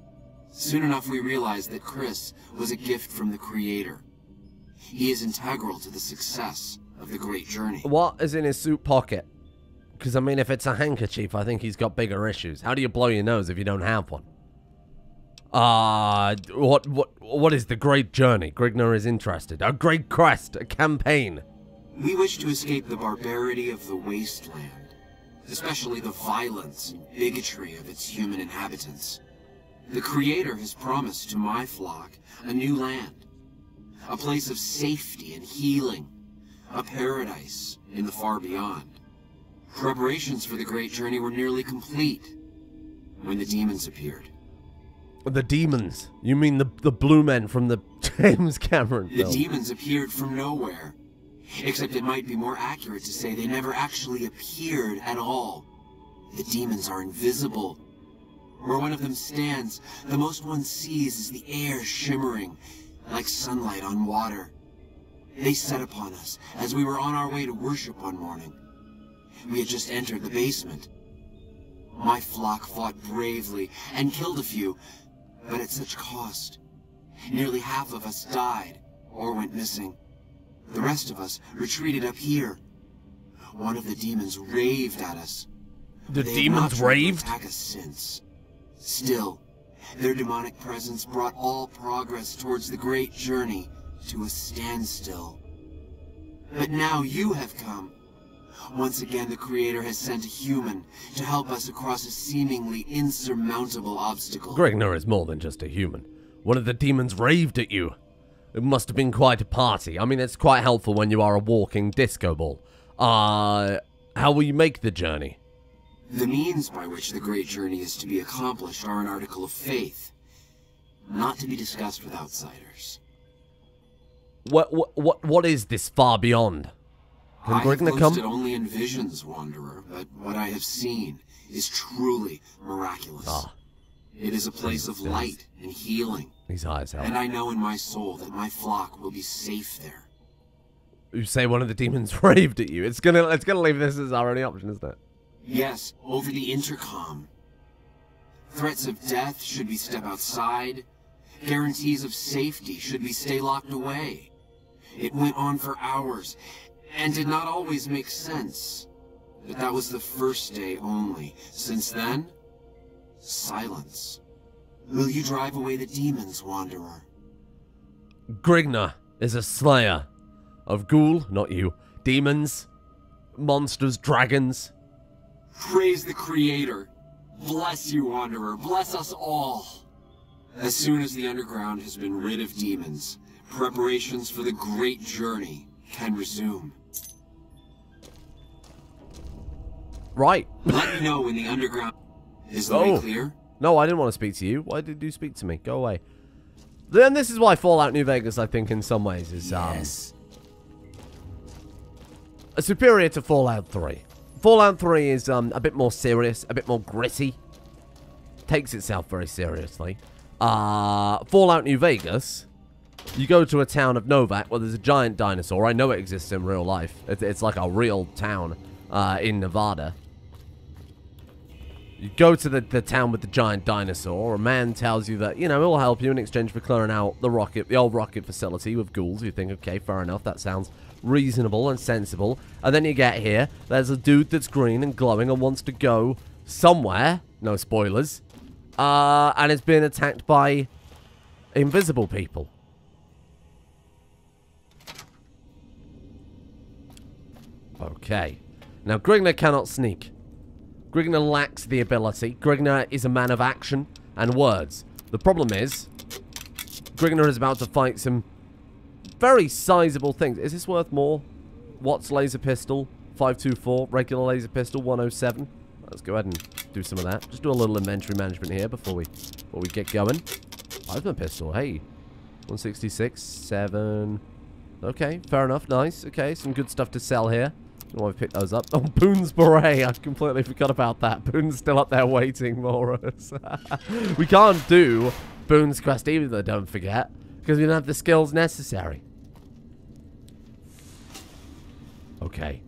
Soon enough we realized that Chris was a gift from the Creator. He is integral to the success of the great journey. What is in his suit pocket? Because, I mean, if it's a handkerchief, I think he's got bigger issues. How do you blow your nose if you don't have one? What is the great journey? Grignr is interested. A great quest, a campaign. We wish to escape the barbarity of the wasteland, especially the violence and bigotry of its human inhabitants. The Creator has promised to my flock a new land, a place of safety and healing, a paradise in the far beyond. Preparations for the great journey were nearly complete when the demons appeared. The demons? You mean the blue men from the James Cameron film? The demons appeared from nowhere, except it might be more accurate to say they never actually appeared at all. The demons are invisible. Where one of them stands, the most one sees is the air shimmering, like sunlight on water. They set upon us as we were on our way to worship one morning. We had just entered the basement. My flock fought bravely and killed a few, but at such cost. Nearly half of us died or went missing. The rest of us retreated up here. One of the demons raved at us. The demons raved? They have not tried to attack us since. Still, their demonic presence brought all progress towards the great journey to a standstill. But now you have come. Once again, the Creator has sent a human to help us across a seemingly insurmountable obstacle. Grignr is more than just a human. One of the demons raved at you. It must have been quite a party. I mean, it's quite helpful when you are a walking disco ball. How will you make the journey? The means by which the great journey is to be accomplished are an article of faith, not to be discussed with outsiders. What is this far beyond? I have posted only in visions, Wanderer, but what I have seen is truly miraculous. It is a place of light and healing. These eyes help. And I know in my soul that my flock will be safe there. You say one of the demons raved at you. It's gonna leave this as our only option, isn't it? Yes, over the intercom. Threats of death should we step outside. Guarantees of safety should we stay locked away. It went on for hours, and did not always make sense. But that was the first day only. Since then, silence. Will you drive away the demons, Wanderer? Grignr is a slayer of ghoul, not you, demons, monsters, dragons. Praise the Creator. Bless you, Wanderer. Bless us all. As soon as the underground has been rid of demons, preparations for the great journey can resume. Right. Let me know when the underground is way clear. No, I didn't want to speak to you. Why did you speak to me? Go away. Then this is why Fallout New Vegas, I think, in some ways, is superior to Fallout 3. Fallout 3 is a bit more serious, a bit more gritty. Takes itself very seriously. Fallout New Vegas, you go to a town of Novac where there's a giant dinosaur. I know it exists in real life. It's like a real town in Nevada. You go to the town with the giant dinosaur. A man tells you that, you know, it'll help you in exchange for clearing out the rocket, the old rocket facility with ghouls. You think, okay, fair enough, that sounds reasonable and sensible. And then you get here, there's a dude that's green and glowing and wants to go somewhere. No spoilers. And it's being attacked by invisible people. Okay. Now, Grignr cannot sneak. Grignr lacks the ability. Grignr is a man of action and words. The problem is, Grignr is about to fight some very sizable things. Is this worth more? Watts laser pistol, 524. Regular laser pistol, 107. Let's go ahead and do some of that. Just do a little inventory management here before we get going. Plasma pistol, hey. 166, 7. Okay, fair enough, nice. Okay, some good stuff to sell here. Oh, I've picked those up. Oh, Boone's beret. I completely forgot about that. Boone's still up there waiting for us. We can't do Boone's quest either, don't forget, because we don't have the skills necessary. Okay.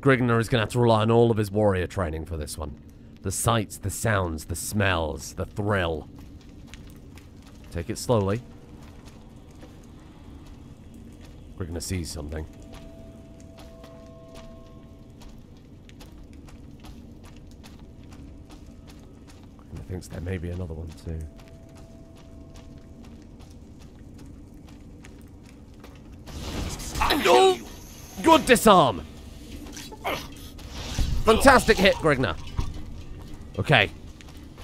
Grignr is going to have to rely on all of his warrior training for this one. The sights, the sounds, the smells, the thrill. Take it slowly. We're going to see something. I think there may be another one too. Oh! Good disarm! Fantastic hit, Grignr. Okay.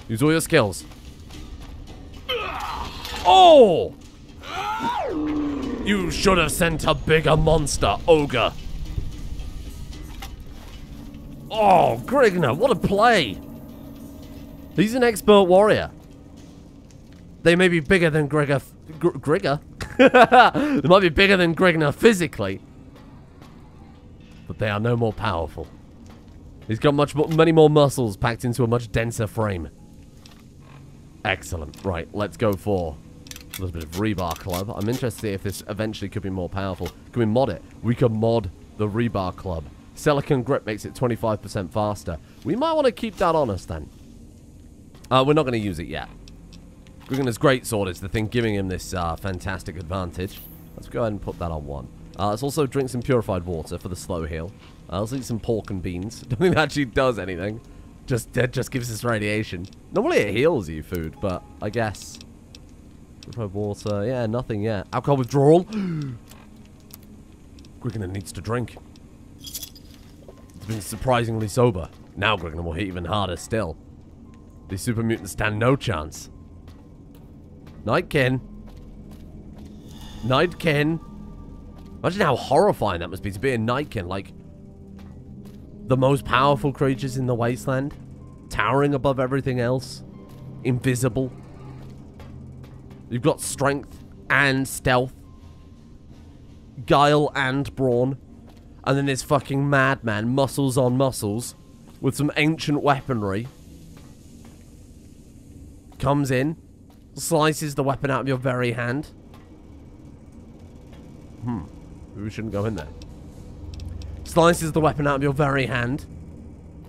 Use all your skills. Oh! You should have sent a bigger monster, ogre. Oh, Grignr, what a play. He's an expert warrior. They may be bigger than Grignr? They might be bigger than Grignr physically, but they are no more powerful. He's got many more muscles packed into a much denser frame. Excellent. Right, let's go for a little bit of Rebar Club. I'm interested to see if this eventually could be more powerful. Can we mod it? We can mod the Rebar Club. Silicon Grip makes it 25% faster. We might want to keep that on us then. We're not going to use it yet. Grigna's Greatsword is the thing giving him this fantastic advantage. Let's go ahead and put that on one. Let's also drink some purified water for the slow heal. Let's eat some pork and beans. Don't think that actually does anything. Just gives us radiation. Normally it heals you food, but I guess. Purified water. Yeah, nothing yet. Alcohol withdrawal. Grignr needs to drink. He's been surprisingly sober. Now Grignr will hit even harder still. These super mutants stand no chance. Nightkin. Nightkin. Imagine how horrifying that must be to be a Nightkin, like the most powerful creatures in the wasteland, towering above everything else, invisible. You've got strength and stealth, guile and brawn, and then this fucking madman, muscles on muscles, with some ancient weaponry, comes in, slices the weapon out of your very hand. Maybe we shouldn't go in there. Slices the weapon out of your very hand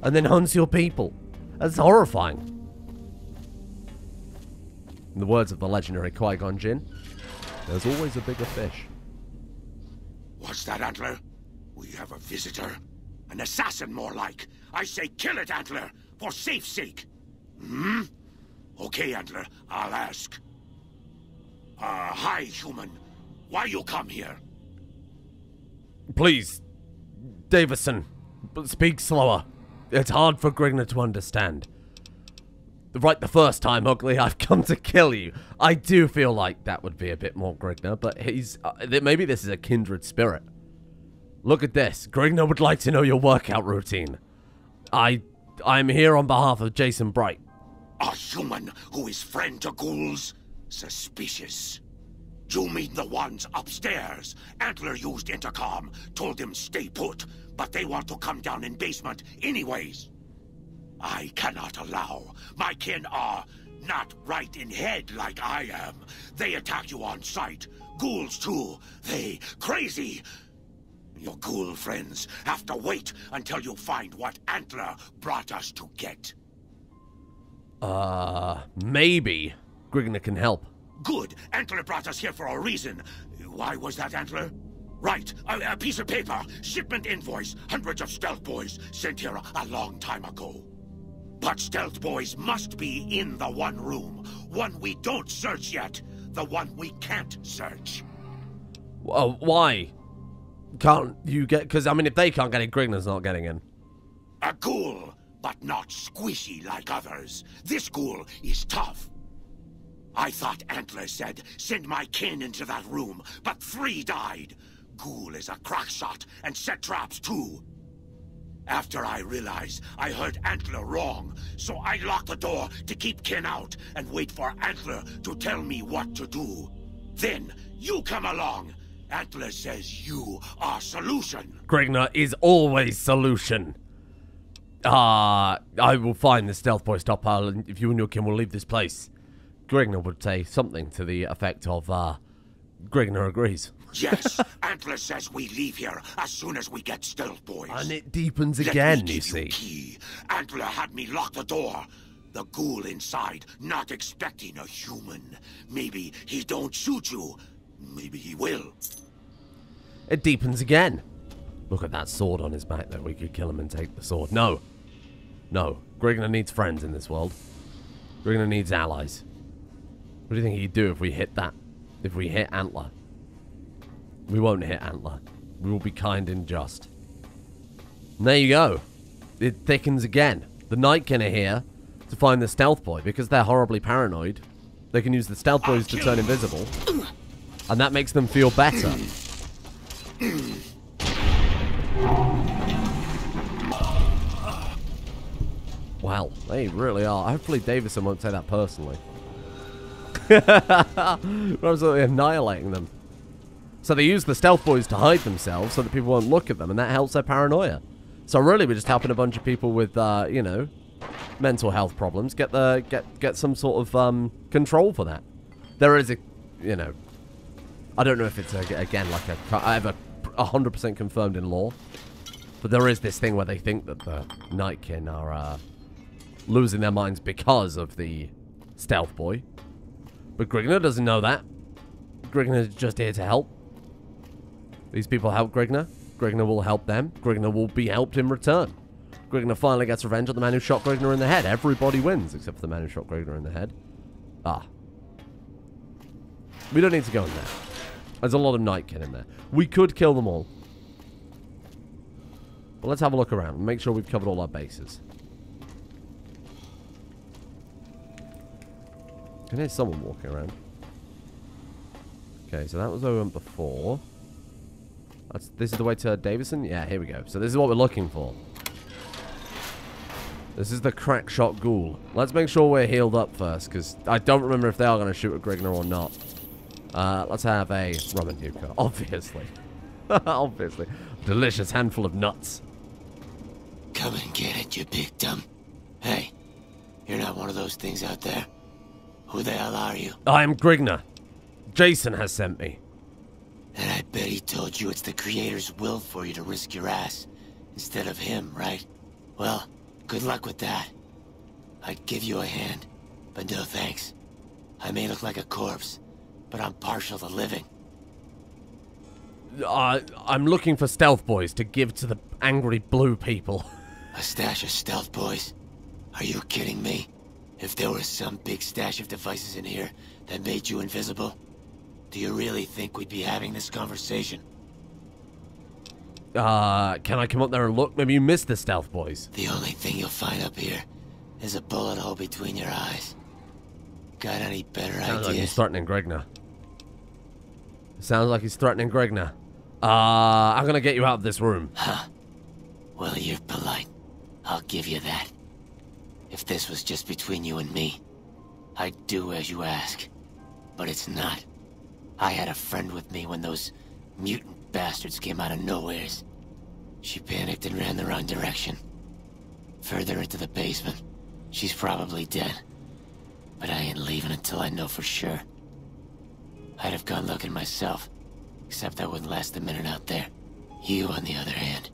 and then hunts your people. That's horrifying. In the words of the legendary Qui-Gon Jinn, there's always a bigger fish. What's that, Antler? We have a visitor. An assassin, more like. I say kill it, Antler, for safe's sake. Hmm? Okay, Antler, I'll ask. Hi, human. Why you come here? Please, Davison, speak slower. It's hard for Grignr to understand. Right the first time, ugly, I've come to kill you. I do feel like that would be a bit more Grignr, but he's... maybe this is a kindred spirit. Look at this. Grignr would like to know your workout routine. I'm here on behalf of Jason Bright. A human who is friend to ghouls? Suspicious. You mean the ones upstairs? Antler used intercom, told them stay put, but they want to come down in basement anyways. I cannot allow. My kin are not right in head like I am. They attack you on sight. Ghouls too. They crazy. Your ghoul friends have to wait until you find what Antler brought us to get. Maybe Grignr can help. Good. Antler brought us here for a reason. Why was that, Antler? Right. A piece of paper. Shipment invoice. Hundreds of stealth boys sent here a long time ago. But stealth boys must be in the one room. One we don't search yet. The one we can't search. Why? Can't you get... Because, I mean, if they can't get in, Grigna's not getting in. A ghoul, but not squishy like others. This ghoul is tough. I thought Antler said, send my kin into that room, but 3 died. Ghoul is a crack shot and set traps too. After I realized I heard Antler wrong, so I locked the door to keep Ken out and wait for Antler to tell me what to do. Then you come along. Antler says you are solution. Grignr is always solution. I will find the stealth boy stockpile, and if you and your kin will leave this place. Grignr would say something to the effect of, Grignr agrees. Yes, Antler says we leave here as soon as we get stealth boys. And it deepens again, you see. Key. Antler had me lock the door. The ghoul inside, not expecting a human. Maybe he don't shoot you. Maybe he will. It deepens again. Look at that sword on his back, that we could kill him and take the sword. No. No. Grignr needs friends in this world. Grignr needs allies. What do you think he'd do if we hit that? If we hit Antler? We won't hit Antler. We will be kind and just. And there you go. It thickens again. The Nightkin are here to find the stealth boy because they're horribly paranoid. They can use the stealth boys to turn invisible. And that makes them feel better. Wow, they really are. Hopefully Davison won't take that personally. We're absolutely annihilating them. So they use the stealth boys to hide themselves so that people won't look at them, and that helps their paranoia. So really we're just helping a bunch of people with, you know, mental health problems get some sort of control for that. There is a, you know, I don't know if it's, again, like a... I have a 100% confirmed in lore. But there is this thing where they think that the Nightkin are losing their minds because of the stealth boy. But Grignr doesn't know that. Grignr is just here to help. These people help Grignr. Grignr will help them. Grignr will be helped in return. Grignr finally gets revenge on the man who shot Grignr in the head. Everybody wins except for the man who shot Grignr in the head. Ah. We don't need to go in there. There's a lot of Nightkin in there. We could kill them all. But let's have a look around and make sure we've covered all our bases. I can hear someone walking around. Okay, so that was where we went before. This is the way to Davison? Yeah, here we go. So this is what we're looking for. This is the crack shot ghoul. Let's make sure we're healed up first, because I don't remember if they are going to shoot at Grignr or not. Let's have a rum and hookah, obviously. Obviously. Delicious handful of nuts. Come and get it, you big dumb. Hey, you're not one of those things out there. Who the hell are you? I am Grignr. Jason has sent me. And I bet he told you it's the creator's will for you to risk your ass instead of him, right? Well, good luck with that. I'd give you a hand, but no thanks. I may look like a corpse, but I'm partial to living. I'm looking for stealth boys to give to the angry blue people. A stash of stealth boys? Are you kidding me? If there was some big stash of devices in here that made you invisible, do you really think we'd be having this conversation? Can I come up there and look? Maybe you missed the stealth boys. The only thing you'll find up here is a bullet hole between your eyes. Got any better ideas? Sounds like he's threatening Grignr. Sounds like he's threatening Grignr. I'm gonna get you out of this room. Huh. Well, you're polite. I'll give you that. If this was just between you and me, I'd do as you ask. But it's not. I had a friend with me when those mutant bastards came out of nowheres. She panicked and ran the wrong direction. Further into the basement. She's probably dead. But I ain't leaving until I know for sure. I'd have gone looking myself, except I wouldn't last a minute out there. You, on the other hand,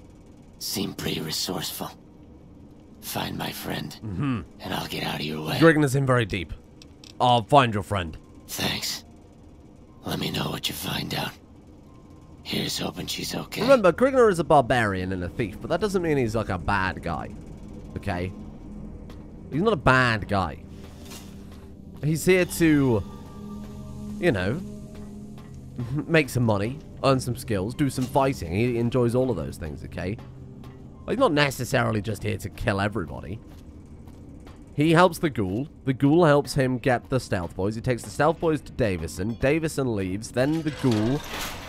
seem pretty resourceful. Find my friend, and I'll get out of your way. Grignor's in very deep. I'll find your friend. Thanks. Let me know what you find out. Here's hoping she's okay. Remember, Grignr is a barbarian and a thief, but that doesn't mean he's like a bad guy. Okay? He's not a bad guy. He's here to, you know, make some money, earn some skills, do some fighting. He enjoys all of those things, okay? He's not necessarily just here to kill everybody. He helps the ghoul. The ghoul helps him get the stealth boys. He takes the stealth boys to Davison. Davison leaves. Then the ghoul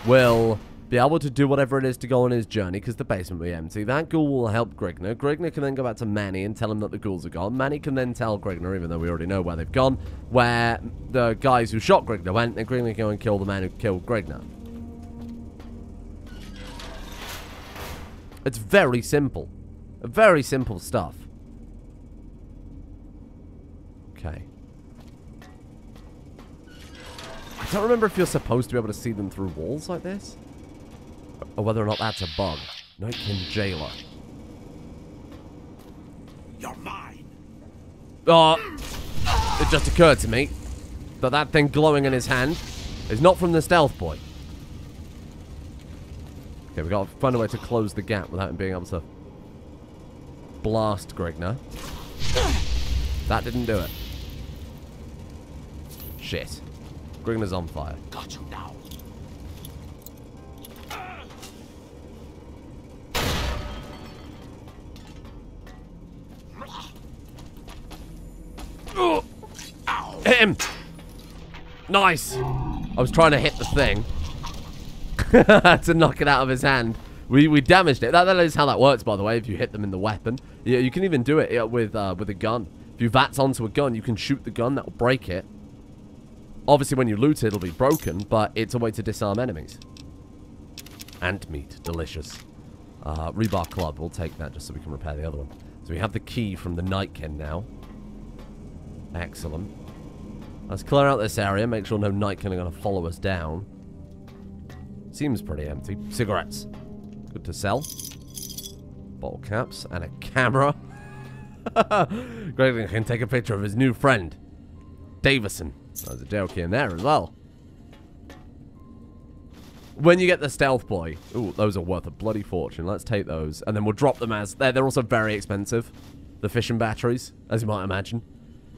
will be able to do whatever it is to go on his journey, because the basement will be empty. That ghoul will help Grignr. Grignr can then go back to Manny and tell him that the ghouls are gone. Manny can then tell Grignr, even though we already know where they've gone, where the guys who shot Grignr went, and Grignr can go and kill the man who killed Grignr. It's very simple. Very simple stuff. Okay. I don't remember if you're supposed to be able to see them through walls like this. Or whether or not that's a bug. Nightkin Jailer. You're mine. Oh, it just occurred to me that that thing glowing in his hand is not from the stealth boy. Okay, we gotta find a way to close the gap without him being able to blast Grignr. That didn't do it. Shit. Grignor's on fire. Got you now. Hit him! Nice! I was trying to hit the thing. To knock it out of his hand. We damaged it. That is how that works, by the way, if you hit them in the weapon. Yeah, you can even do it with a gun. If you vats onto a gun, you can shoot the gun. That'll break it. Obviously, when you loot it, it'll be broken, but it's a way to disarm enemies. Ant meat. Delicious. Rebar club. We'll take that just so we can repair the other one. So we have the key from the Nightkin now. Excellent. Let's clear out this area. Make sure no Nightkin are going to follow us down. Seems pretty empty. Cigarettes. Good to sell. Bottle caps and a camera. Gregory can take a picture of his new friend, Davison. There's a jail key in there as well. When you get the stealth boy, ooh, those are worth a bloody fortune. Let's take those, and then we'll drop them as they're also very expensive. The fission batteries, as you might imagine.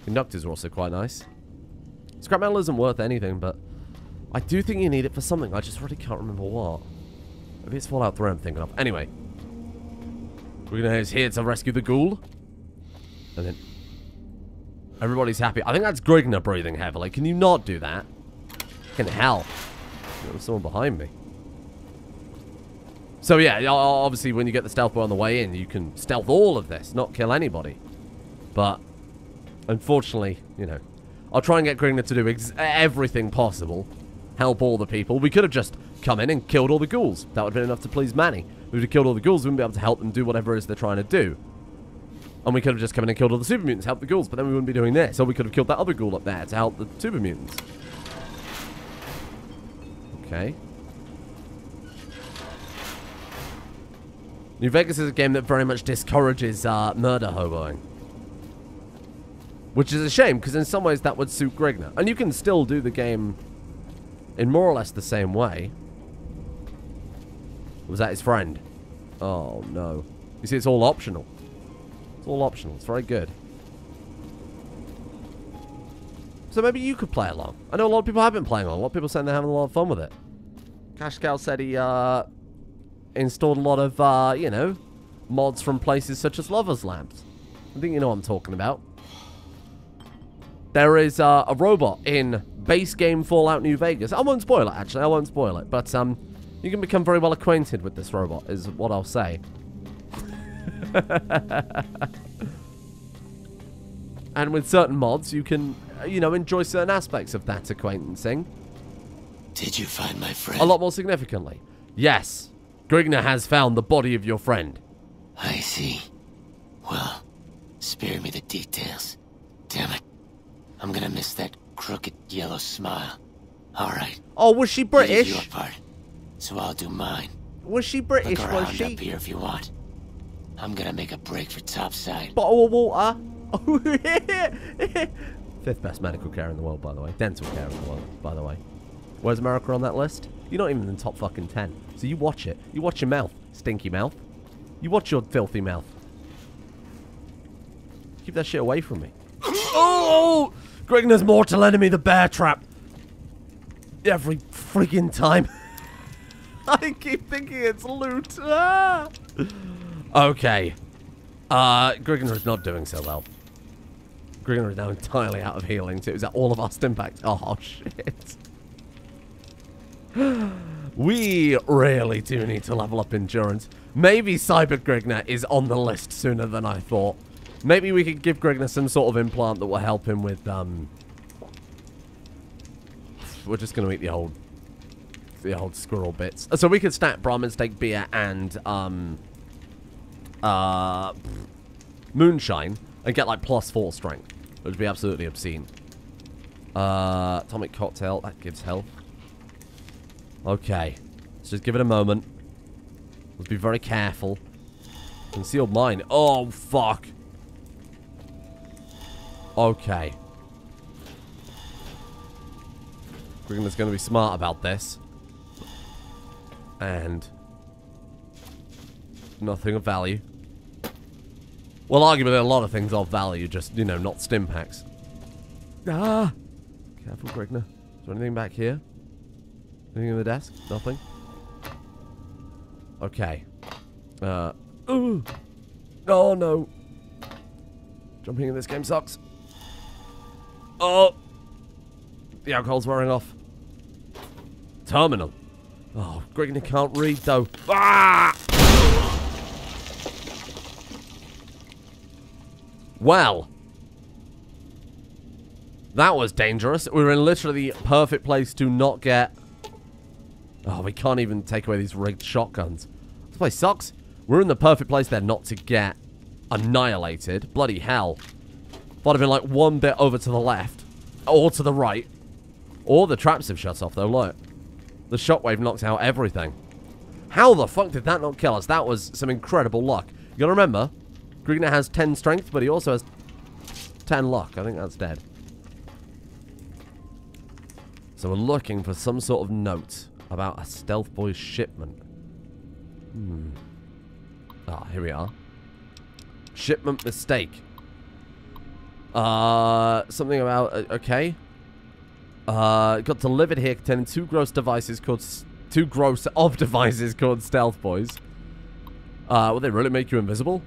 Conductors are also quite nice. Scrap metal isn't worth anything, but I do think you need it for something. I just really can't remember what. Maybe it's Fallout 3 I'm thinking of. Anyway. We're here to rescue the ghoul. And then everybody's happy. I think that's Grignr breathing heavily. Can you not do that? Fucking hell. There was someone behind me. So yeah, obviously when you get the stealth boy on the way in, you can stealth all of this, not kill anybody. But unfortunately, you know, I'll try and get Grignr to do everything possible. Help all the people. We could have just come in and killed all the ghouls. That would have been enough to please Manny. We would have killed all the ghouls. We wouldn't be able to help them do whatever it is they're trying to do. And we could have just come in and killed all the super mutants, helped the ghouls, but then we wouldn't be doing this. So we could have killed that other ghoul up there to help the super mutants. Okay. New Vegas is a game that very much discourages murder hoboing. Which is a shame, because in some ways that would suit Grignr. And you can still do the game in more or less the same way. Was that his friend? Oh, no. You see, it's all optional. It's all optional. It's very good. So maybe you could play along. I know a lot of people have been playing along. A lot of people saying they're having a lot of fun with it. Cash Cow said he installed a lot of, you know, mods from places such as Lover's Labs. I think you know what I'm talking about. There is a robot in base game Fallout New Vegas. I won't spoil it, actually. I won't spoil it. But you can become very well acquainted with this robot, is what I'll say. And with certain mods, you can, you know, enjoy certain aspects of that acquaintancing. Did you find my friend? A lot more significantly. Yes. Grignr has found the body of your friend. I see. Well, spare me the details. Damn it. I'm gonna miss that crooked yellow smile. Alright. Oh, was she British? You did your part, so I'll do mine. Was she British? Look around, was she? Up here if you want. I'm gonna make a break for topside. Bottle of water. Fifth best medical care in the world, by the way. Dental care in the world, by the way. Where's America on that list? You're not even in the top fucking 10. So you watch it. You watch your mouth. Stinky mouth. You watch your filthy mouth. Keep that shit away from me. Oh! Grignar's mortal enemy, the bear trap. Every freaking time. I keep thinking it's loot. Ah! Okay. Grignr is not doing so well. Grignr is now entirely out of healing, too. Is that all of our stim packs? Oh, shit. We really do need to level up endurance. Maybe Cyber Grignr is on the list sooner than I thought. Maybe we could give Grignr some sort of implant that will help him with, We're just going to eat the old squirrel bits. So we could stack Brahmin Steak, beer, and, moonshine and get, like, +4 strength. It would be absolutely obscene. Atomic cocktail. That gives health. Okay. Let's just give it a moment. Let's be very careful. Concealed mine. Oh, fuck. Okay. Grigna's going to be smart about this. And nothing of value. Well, arguably, a lot of things of value, just, you know, not stim packs. Ah! Careful, Grignr. Is there anything back here? Anything in the desk? Nothing? Okay. Ooh! Oh, no. Jumping in this game sucks. Oh! The alcohol's wearing off. Terminal. Oh, Grignr can't read, though. Ah! Well, that was dangerous. We were in literally the perfect place to not get... Oh, we can't even take away these rigged shotguns. This place sucks. We're in the perfect place there not to get annihilated. Bloody hell. If I'd have been like one bit over to the left, or to the right. Or the traps have shut off though, look. The shockwave knocked out everything. How the fuck did that not kill us? That was some incredible luck. You gotta remember... Grignr has 10 strength, but he also has 10 luck. I think that's dead. So we're looking for some sort of note about a stealth boy's shipment. Ah, here we are. Shipment mistake. Something about... okay. Got delivered here containing two gross of devices called stealth boys. Will they really make you invisible?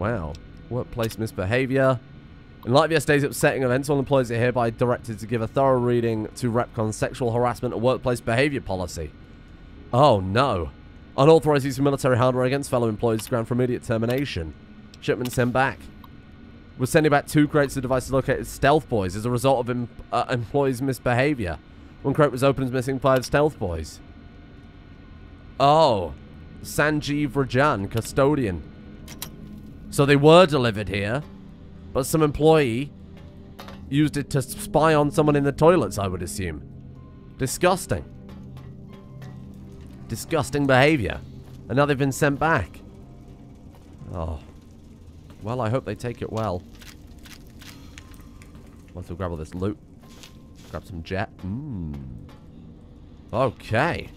Wow. Workplace misbehavior. In light of yesterday's upsetting events, all employees are hereby directed to give a thorough reading to REPCONN's sexual harassment and workplace behavior policy. Oh, no. Unauthorized use of military hardware against fellow employees is ground for immediate termination. Shipment sent back. We're sending back 2 crates of devices located as stealth boys as a result of employees' misbehavior. 1 crate was opened as missing 5 stealth boys. Oh. Sanjeev Rajan, custodian. So they were delivered here, but some employee used it to spy on someone in the toilets, I would assume. Disgusting. Disgusting behavior. And now they've been sent back. Oh. Well, I hope they take it well. Once we grab all this loot. Grab some jet. Okay.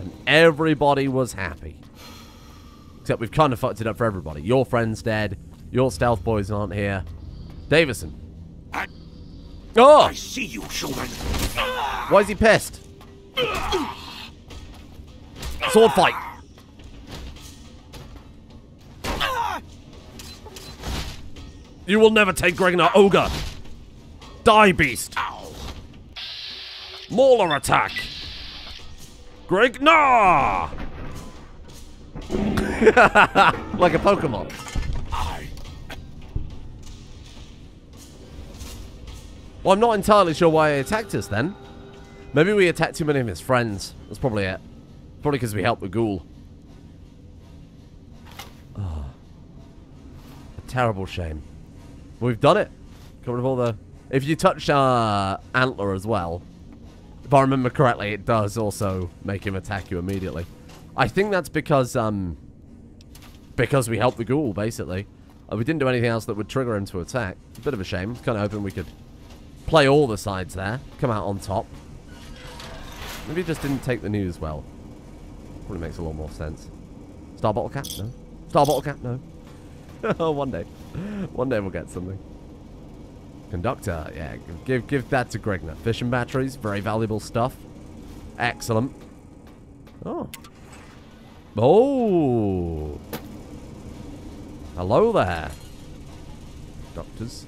And everybody was happy. Except we've kind of fucked it up for everybody. Your friend's dead. Your stealth boys aren't here. Davison. Oh! I see you, children. Why is he pissed? Sword fight. You will never take Grignr, ogre. Die, beast. Mauler attack. Grignr! Like a Pokemon. Well, I'm not entirely sure why he attacked us then. Maybe we attacked too many of his friends. That's probably it. Probably because we helped the ghoul. Oh. A terrible shame. We've done it. Got rid of all the... If you touch Antler as well, if I remember correctly, it does also make him attack you immediately. I think that's because we helped the ghoul, basically. We didn't do anything else that would trigger him to attack. It's a bit of a shame. Kind of hoping we could play all the sides there. Come out on top. Maybe just didn't take the news well. Probably makes a lot more sense. Star bottle cap? No. Star bottle cap? No. One day. One day we'll get something. Conductor. Yeah, give that to Grignr. Fission batteries. Very valuable stuff. Excellent. Oh. Oh! Hello there. Doctors.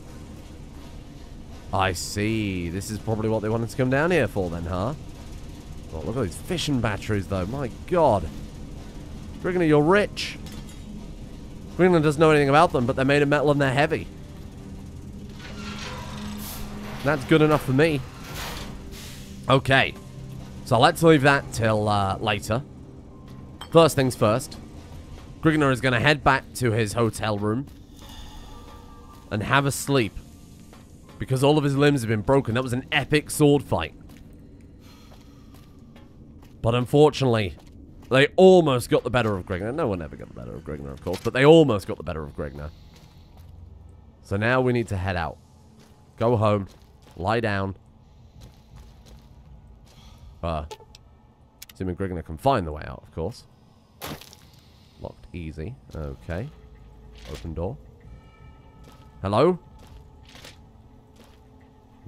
I see. This is probably what they wanted to come down here for then, huh? Oh, look at these fission batteries, though. My God. Grignr, you're rich. Grignr doesn't know anything about them, but they're made of metal and they're heavy. That's good enough for me. Okay. So let's leave that till later. First things first. Grignr is going to head back to his hotel room and have a sleep, because all of his limbs have been broken. That was an epic sword fight. But unfortunately, they almost got the better of Grignr. No one ever got the better of Grignr, of course, but they almost got the better of Grignr. So now we need to head out. Go home. Lie down. Assuming Grignr can find the way out, of course. Locked easy. Okay. Open door. Hello?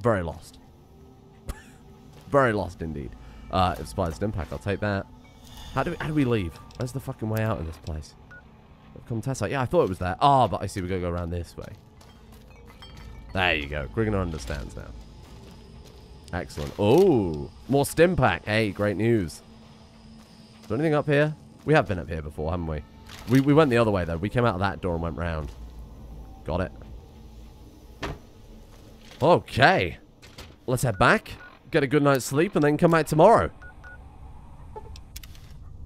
Very lost. Very lost indeed. If Spider's Impact, I'll take that. How do we leave? Where's the fucking way out in this place? Contessa. Yeah, I thought it was there. Ah, but I see we gotta go around this way. There you go. Grignr understands now. Excellent. Oh, more stim pack. Hey, great news. Is there anything up here? We have been up here before, haven't we? We went the other way, though. We came out of that door and went round. Got it. Okay. Let's head back, get a good night's sleep, and then come back tomorrow.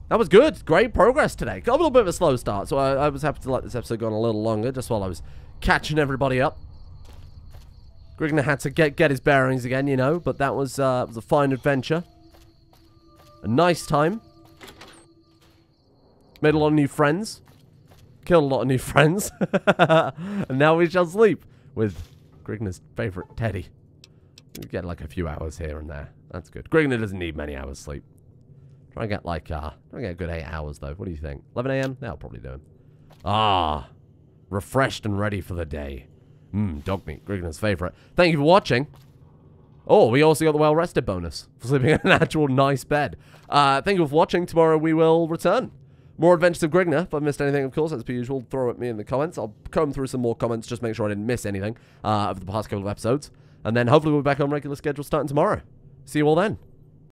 That was good. Great progress today. Got a little bit of a slow start, so I was happy to let this episode go on a little longer, just while I was catching everybody up. Grignr had to get his bearings again, you know, but that was a fine adventure. A nice time. Made a lot of new friends. Killed a lot of new friends. And now we shall sleep with Grignr's favourite teddy. We get like a few hours here and there. That's good. Grignr doesn't need many hours sleep. Try and get like, try and get a good 8 hours though. What do you think? 11 AM? That'll probably do it. Ah, refreshed and ready for the day. Dog meat, Grignr's favourite. Thank you for watching. Oh, we also got the well-rested bonus for sleeping in an actual nice bed. Thank you for watching. Tomorrow we will return. More adventures of Grignr. If I've missed anything, of course, as per usual, throw at me in the comments. I'll comb through some more comments, just make sure I didn't miss anything over the past couple of episodes. And then hopefully we'll be back on regular schedule starting tomorrow. See you all then.